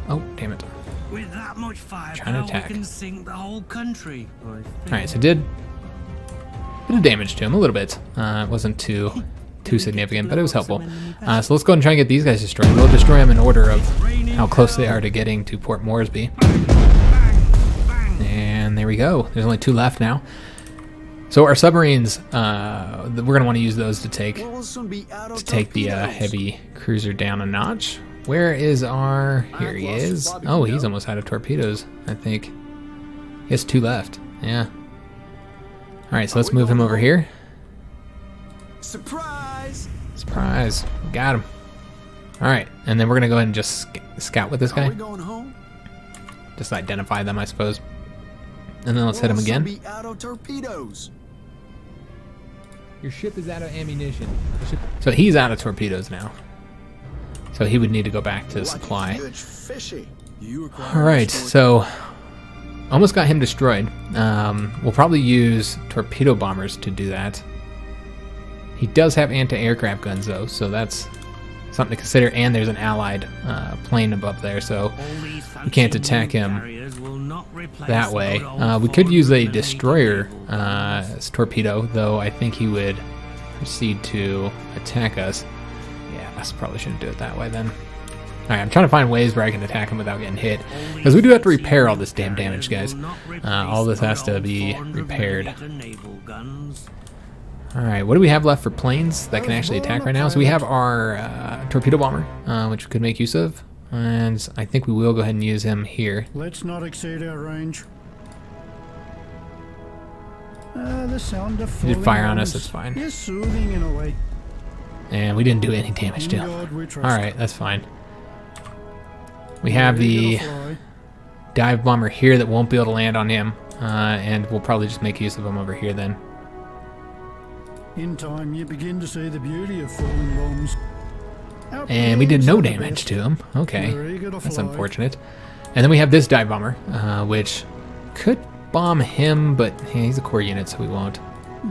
Oh, damn it. With that much fire, trying to attack. We can sink the whole country. Alright, so did a bit of damage to him, a little bit. Uh, it wasn't too too significant, but it was helpful. Uh, so let's go ahead and try and get these guys destroyed. We'll destroy them in order of how close they are to getting to Port Moresby. And there we go. There's only two left now. So our submarines, uh, we're going to want to use those to take, to take the uh, heavy cruiser down a notch. Where is our... Here he is. Oh, he's almost out of torpedoes, I think. He has two left. Yeah. All right, so let's move him over here. Surprise! Surprise. Got him. All right, and then we're going to go ahead and just sc scout with this guy. Just identify them, I suppose. And then let's hit him again. Your ship is out of ammunition. So he's out of torpedoes now. So he would need to go back to supply. Alright, so almost got him destroyed. Um, we'll probably use torpedo bombers to do that. He does have anti-aircraft guns though, so that's something to consider. And there's an allied uh, plane above there, so we can't attack him that way. Uh, we could use a destroyer uh, as torpedo, though I think he would proceed to attack us. Probably shouldn't do it that way then. Alright, I'm trying to find ways where I can attack him without getting hit, because we do have to repair all this damn damage, guys. Uh, all this has to be repaired. Alright, what do we have left for planes that can actually attack right now? So we have our uh, torpedo bomber, uh, which we could make use of, and I think we will go ahead and use him here. Let's not exceed our range. Uh, the sound of he did fire on us, that's fine. Is soothing in a way. And we didn't do any damage to him. Alright, that's fine. We have the dive bomber here that won't be able to land on him. Uh, and we'll probably just make use of him over here then. In time, you begin to see the beauty of falling bombs. And we did no damage to him. Okay, that's unfortunate. And then we have this dive bomber, uh, which could bomb him, but yeah, he's a core unit, so we won't.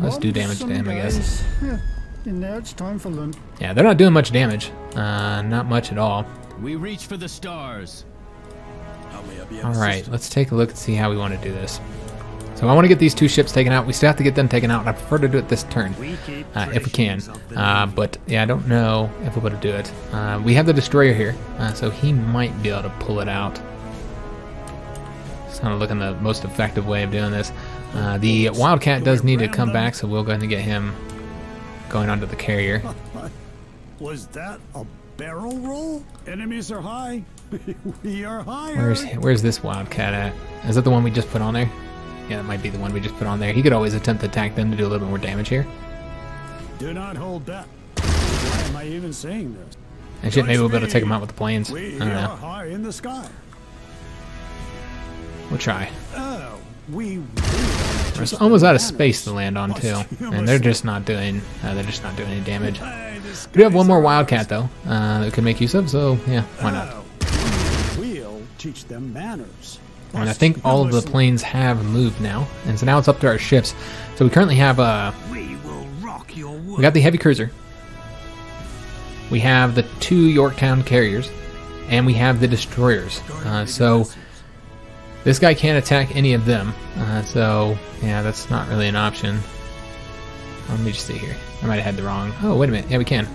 Let's do damage to him, I guess. And now it's time for lunch. Yeah, they're not doing much damage. Uh, not much at all. We reach for the stars. All right, let's take a look and see how we want to do this. So I want to get these two ships taken out. We still have to get them taken out, and I prefer to do it this turn, uh, if we can. Uh, but yeah, I don't know if we're able to do it. Uh, we have the destroyer here, uh, so he might be able to pull it out. It's kind of looking the most effective way of doing this. Uh, the Wildcat does need to come back, so we'll go ahead and get him going onto the carrier. Was that a barrel roll? Enemies are high. We are higher. Where's where's this Wildcat at? Is that the one we just put on there? Yeah, that might be the one we just put on there. He could always attempt to attack them to do a little bit more damage here. Do not hold that. Why am I even saying this? And shit, maybe we'll be able to take him out with the planes. We I don't know. Are high in the sky. We'll try. Oh, we. Will. It's almost out of space to land on too, and they're just not doing uh, they're just not doing any damage. We do have one more Wildcat though uh, that we can make use of, so yeah, why not? teach them manners. And I think all of the planes have moved now, and so now it's up to our ships. So we currently have uh, we will rock your world. We got the heavy cruiser. We have the two Yorktown carriers, and we have the destroyers. Uh, so this guy can't attack any of them. Uh, so yeah, that's not really an option. Let me just see here. I might have had the wrong. Oh, wait a minute. Yeah, we can.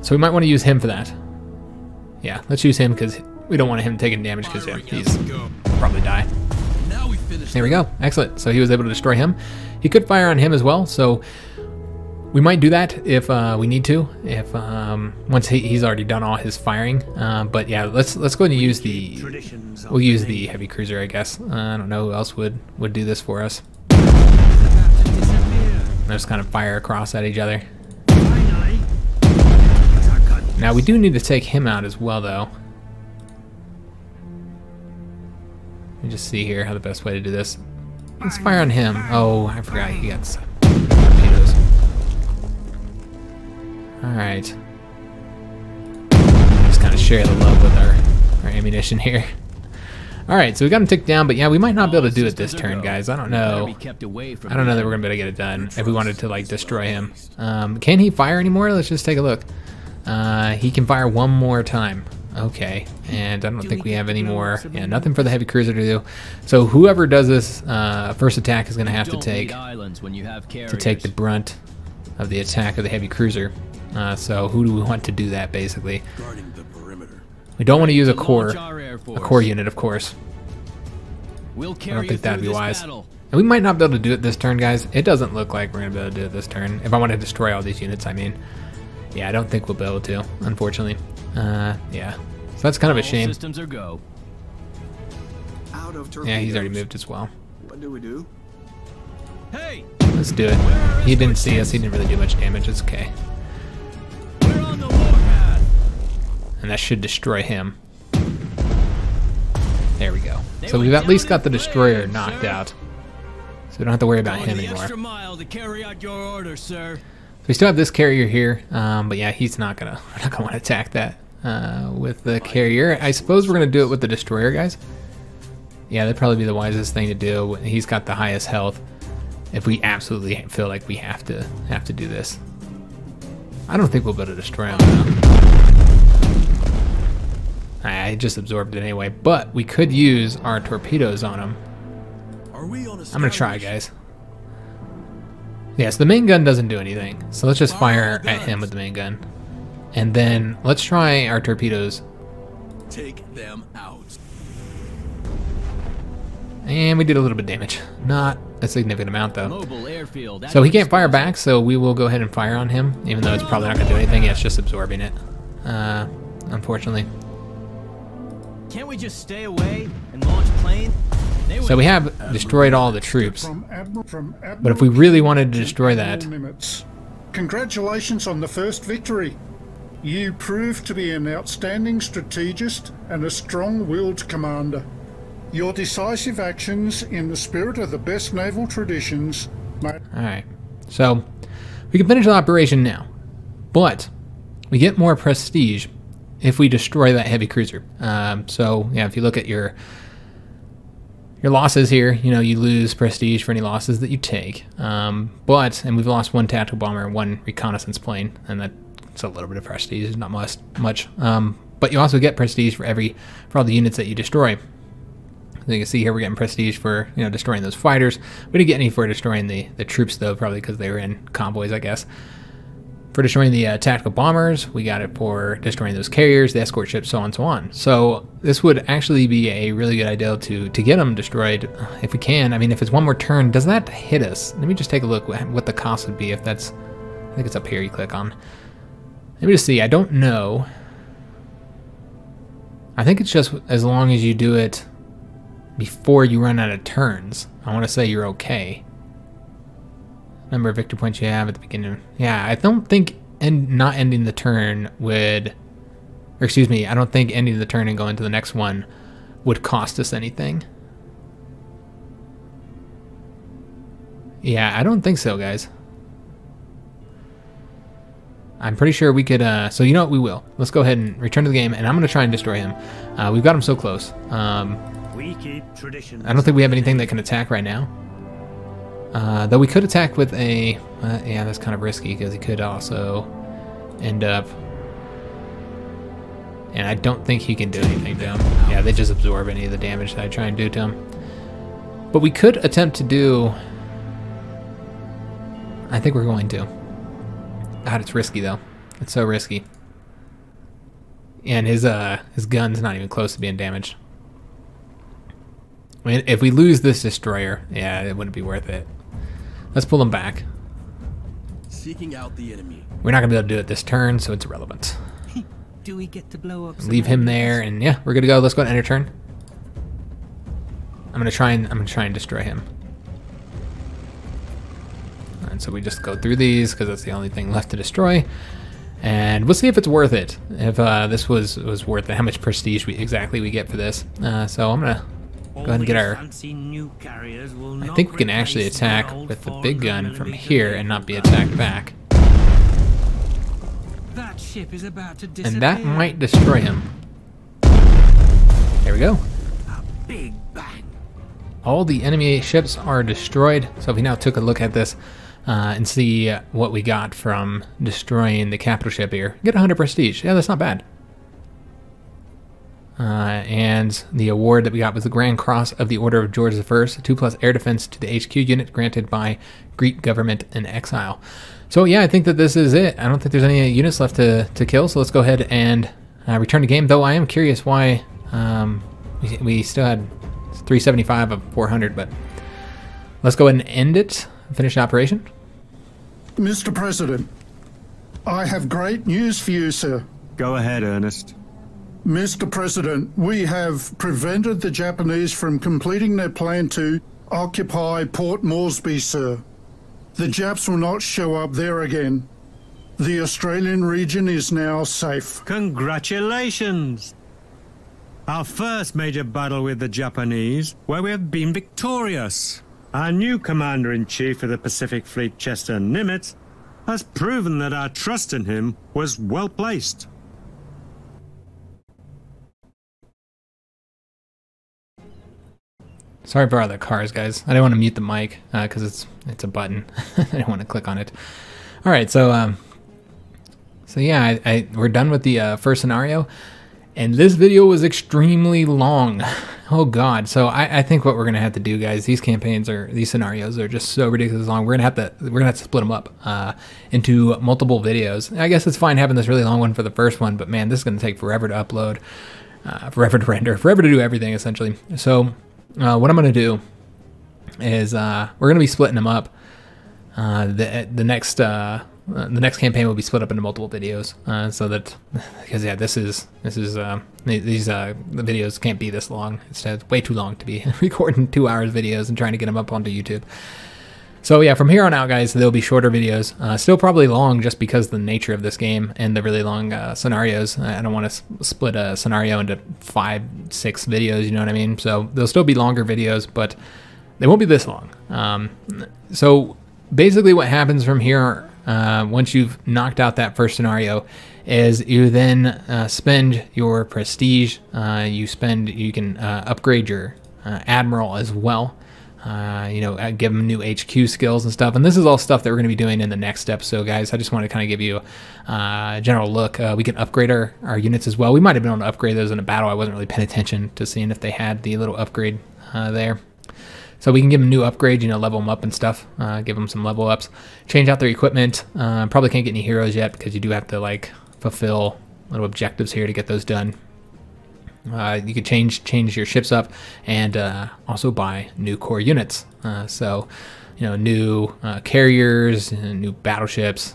So we might want to use him for that. Yeah, let's use him because we don't want him taking damage because yeah, he's probably die. There we go. Excellent. So he was able to destroy him. He could fire on him as well. So we might do that if uh, we need to. If um, once he, he's already done all his firing. Uh, but yeah, let's let's go ahead and use the we'll use the heavy cruiser, I guess. Uh, I don't know who else would would do this for us. They'll just kind of fire across at each other. Now we do need to take him out as well, though. Let me just see here how the best way to do this. Let's fire on him. Oh, I forgot he got some torpedoes. All right. Just kind of share the love with our, our ammunition here. All right, so we got him ticked down, but yeah, we might not be able to do it this turn, guys. I don't know. I don't know that we're gonna be able to get it done if we wanted to like destroy him. Um, can he fire anymore? Let's just take a look. Uh, he can fire one more time. Okay, and I don't think we have any more. Yeah, nothing for the heavy cruiser to do. So whoever does this uh, first attack is gonna have to take to take the brunt of the attack of the heavy cruiser. Uh, so who do we want to do that, basically? We don't want to use a core, a core unit, of course. We'll carry I don't think that'd be wise. Battle. And we might not be able to do it this turn, guys. It doesn't look like we're gonna be able to do it this turn. If I want to destroy all these units, I mean, yeah, I don't think we'll be able to, unfortunately. Uh, yeah, so that's kind of a shame. Systems are go. Out of yeah, he's already moved as well. What do we do? Hey, let's do it. He didn't see us. He didn't really do much damage. It's okay. And that should destroy him. There we go. So we've at least got the destroyer knocked out. So we don't have to worry about him anymore. So we still have this carrier here, um, but yeah, he's not gonna we're not gonna want to attack that uh, with the carrier. I suppose we're gonna do it with the destroyer, guys. Yeah, that'd probably be the wisest thing to do. He's got the highest health. If we absolutely feel like we have to have to do this, I don't think we'll be able to destroy him now. I just absorbed it anyway, but we could use our torpedoes on him. Are we on a I'm gonna try, guys. Yes, yeah, so the main gun doesn't do anything, so let's just fire at him with the main gun, and then let's try our torpedoes. Take them out. And we did a little bit of damage, not a significant amount though. So he can't fire back, so we will go ahead and fire on him, even though it's probably not gonna do anything. Yeah, it's just absorbing it, uh, unfortunately. Can't we just stay away and launch planes? So we have destroyed all the troops. From Admiral, from Admiral but if we really wanted to destroy that... Nimitz. Congratulations on the first victory. You proved to be an outstanding strategist and a strong-willed commander. Your decisive actions in the spirit of the best naval traditions... Alright, so we can finish the operation now, but we get more prestige if we destroy that heavy cruiser. Um, so yeah, if you look at your your losses here, you know, you lose prestige for any losses that you take. Um, but, and we've lost one tactical bomber and one reconnaissance plane, and that's a little bit of prestige, not much. much. Um, but you also get prestige for every, for all the units that you destroy. So you can see here we're getting prestige for, you know, destroying those fighters. We didn't get any for destroying the, the troops though, probably because they were in convoys, I guess. For destroying the uh, tactical bombers, we got it for destroying those carriers, the escort ships, so on and so on. So this would actually be a really good idea to to get them destroyed if we can. I mean, if it's one more turn, does that hit us? Let me just take a look what the cost would be if that's, I think it's up here you click on. Let me just see, I don't know. I think it's just as long as you do it before you run out of turns. I want to say you're okay. Number of victory points you have at the beginning. Yeah, I don't think and not ending the turn would, or excuse me, I don't think ending the turn and going to the next one would cost us anything. Yeah, I don't think so, guys. I'm pretty sure we could, uh, so you know what, we will. Let's go ahead and return to the game, and I'm going to try and destroy him. Uh, we've got him so close. Um, we keep traditions. I don't think we have anything that can attack right now. Uh, though we could attack with a, uh, yeah, that's kind of risky because he could also end up, and I don't think he can do anything to him. Yeah, they just absorb any of the damage that I try and do to him. But we could attempt to do, I think we're going to. God, it's risky though. It's so risky. And his uh his gun's not even close to being damaged. I mean, if we lose this destroyer, yeah, it wouldn't be worth it. Let's pull him back. Seeking out the enemy. We're not gonna be able to do it this turn, so it's irrelevant. Do we get to blow up? Leave him there, and yeah, we're good to go. Let's go and end our turn. I'm gonna try and I'm gonna try and destroy him. And so we just go through these because that's the only thing left to destroy, and we'll see if it's worth it. If uh, this was was worth it, how much prestige we exactly we get for this. Uh, so I'm gonna go ahead and get our. I think we can actually attack with the big gun from here and not be attacked back. That ship is about to disappear. And that might destroy him. There we go. A big bang. All the enemy ships are destroyed. So if we now took a look at this uh, and see what we got from destroying the capital ship here, get one hundred prestige. Yeah, that's not bad. Uh, and the award that we got was the Grand Cross of the Order of George the First, two plus air defense to the H Q unit granted by Greek government in exile. So yeah, I think that this is it. I don't think there's any units left to, to kill, so let's go ahead and uh, return to game, though I am curious why um, we, we still had three seventy-five of four hundred, but let's go ahead and end it, finish the operation. Mister President, I have great news for you, sir. Go ahead, Ernest. Mister President, we have prevented the Japanese from completing their plan to occupy Port Moresby, sir. The Japs will not show up there again. The Australian region is now safe. Congratulations! Our first major battle with the Japanese, where we have been victorious. Our new Commander-in-Chief of the Pacific Fleet, Chester Nimitz, has proven that our trust in him was well placed. Sorry for all the cars, guys. I didn't want to mute the mic because uh, it's it's a button. I didn't want to click on it. All right, so um, so yeah, I, I, we're done with the uh, first scenario, and this video was extremely long. Oh God! So I, I think what we're gonna have to do, guys, these campaigns are these scenarios are just so ridiculously long. We're gonna have to we're gonna have to split them up uh, into multiple videos. I guess it's fine having this really long one for the first one, but man, this is gonna take forever to upload, uh, forever to render, forever to do everything essentially. So. Uh, what I'm going to do is uh, we're going to be splitting them up. Uh, the the next uh, the next campaign will be split up into multiple videos, uh, so that because yeah, this is this is uh, these uh, the videos can't be this long. It's way too long to be recording two hours videos and trying to get them up onto YouTube. So yeah, from here on out, guys, there'll be shorter videos. Uh, still probably long just because of the nature of this game and the really long uh, scenarios. I don't want to split a scenario into five, six videos, you know what I mean? So there'll still be longer videos, but they won't be this long. Um, so basically what happens from here, uh, once you've knocked out that first scenario, is you then uh, spend your prestige. Uh, you spend, you can uh, upgrade your uh, Admiral as well. Uh, you know, give them new H Q skills and stuff. And this is all stuff that we're going to be doing in the next step. So guys, I just want to kind of give you uh, a general look. Uh, we can upgrade our, our units as well. We might have been able to upgrade those in a battle. I wasn't really paying attention to seeing if they had the little upgrade uh, there. So we can give them new upgrades, you know, level them up and stuff. Uh, give them some level ups. Change out their equipment. Uh, probably can't get any heroes yet because you do have to like fulfill little objectives here to get those done. Uh, you could change change your ships up, and uh, also buy new core units. Uh, so, you know, new uh, carriers, and new battleships,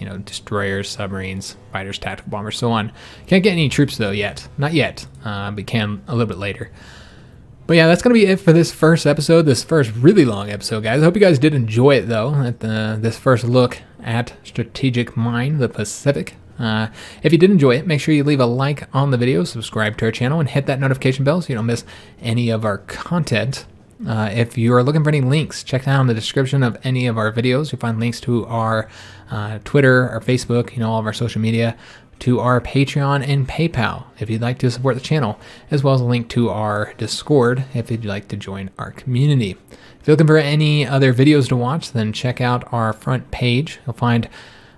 you know, destroyers, submarines, fighters, tactical bombers, so on. Can't get any troops though yet, not yet, uh, but can a little bit later. But yeah, that's gonna be it for this first episode, this first really long episode, guys. I hope you guys did enjoy it though. At the, this first look at Strategic Mind: The Pacific. Uh, if you did enjoy it, make sure you leave a like on the video, subscribe to our channel, and hit that notification bell so you don't miss any of our content. Uh, if you are looking for any links, check down the description of any of our videos. You'll find links to our uh, Twitter, our Facebook, you know, all of our social media, to our Patreon and PayPal if you'd like to support the channel, as well as a link to our Discord if you'd like to join our community. If you're looking for any other videos to watch, then check out our front page. You'll find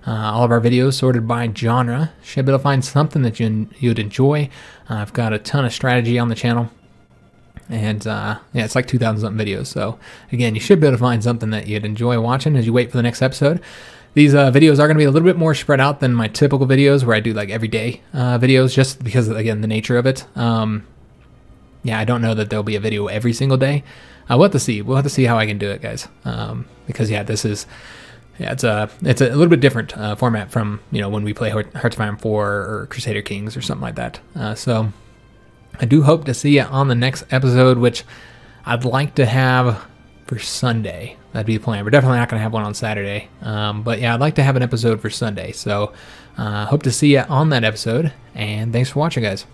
uh, all of our videos sorted by genre. Should be able to find something that you, you'd enjoy. Uh, I've got a ton of strategy on the channel. And uh, yeah, it's like two thousand something videos. So again, you should be able to find something that you'd enjoy watching as you wait for the next episode. These uh, videos are going to be a little bit more spread out than my typical videos where I do like everyday uh, videos, just because, again, the nature of it. Um, yeah, I don't know that there'll be a video every single day. Uh, we'll have to see. We'll have to see how I can do it, guys. Um, because yeah, this is, yeah, it's a, it's a little bit different uh, format from, you know, when we play Hearts of Iron four or Crusader Kings or something like that. Uh, so I do hope to see you on the next episode, which I'd like to have for Sunday. That'd be the plan. We're definitely not going to have one on Saturday. Um, but yeah, I'd like to have an episode for Sunday. So uh, hope to see you on that episode. And thanks for watching, guys.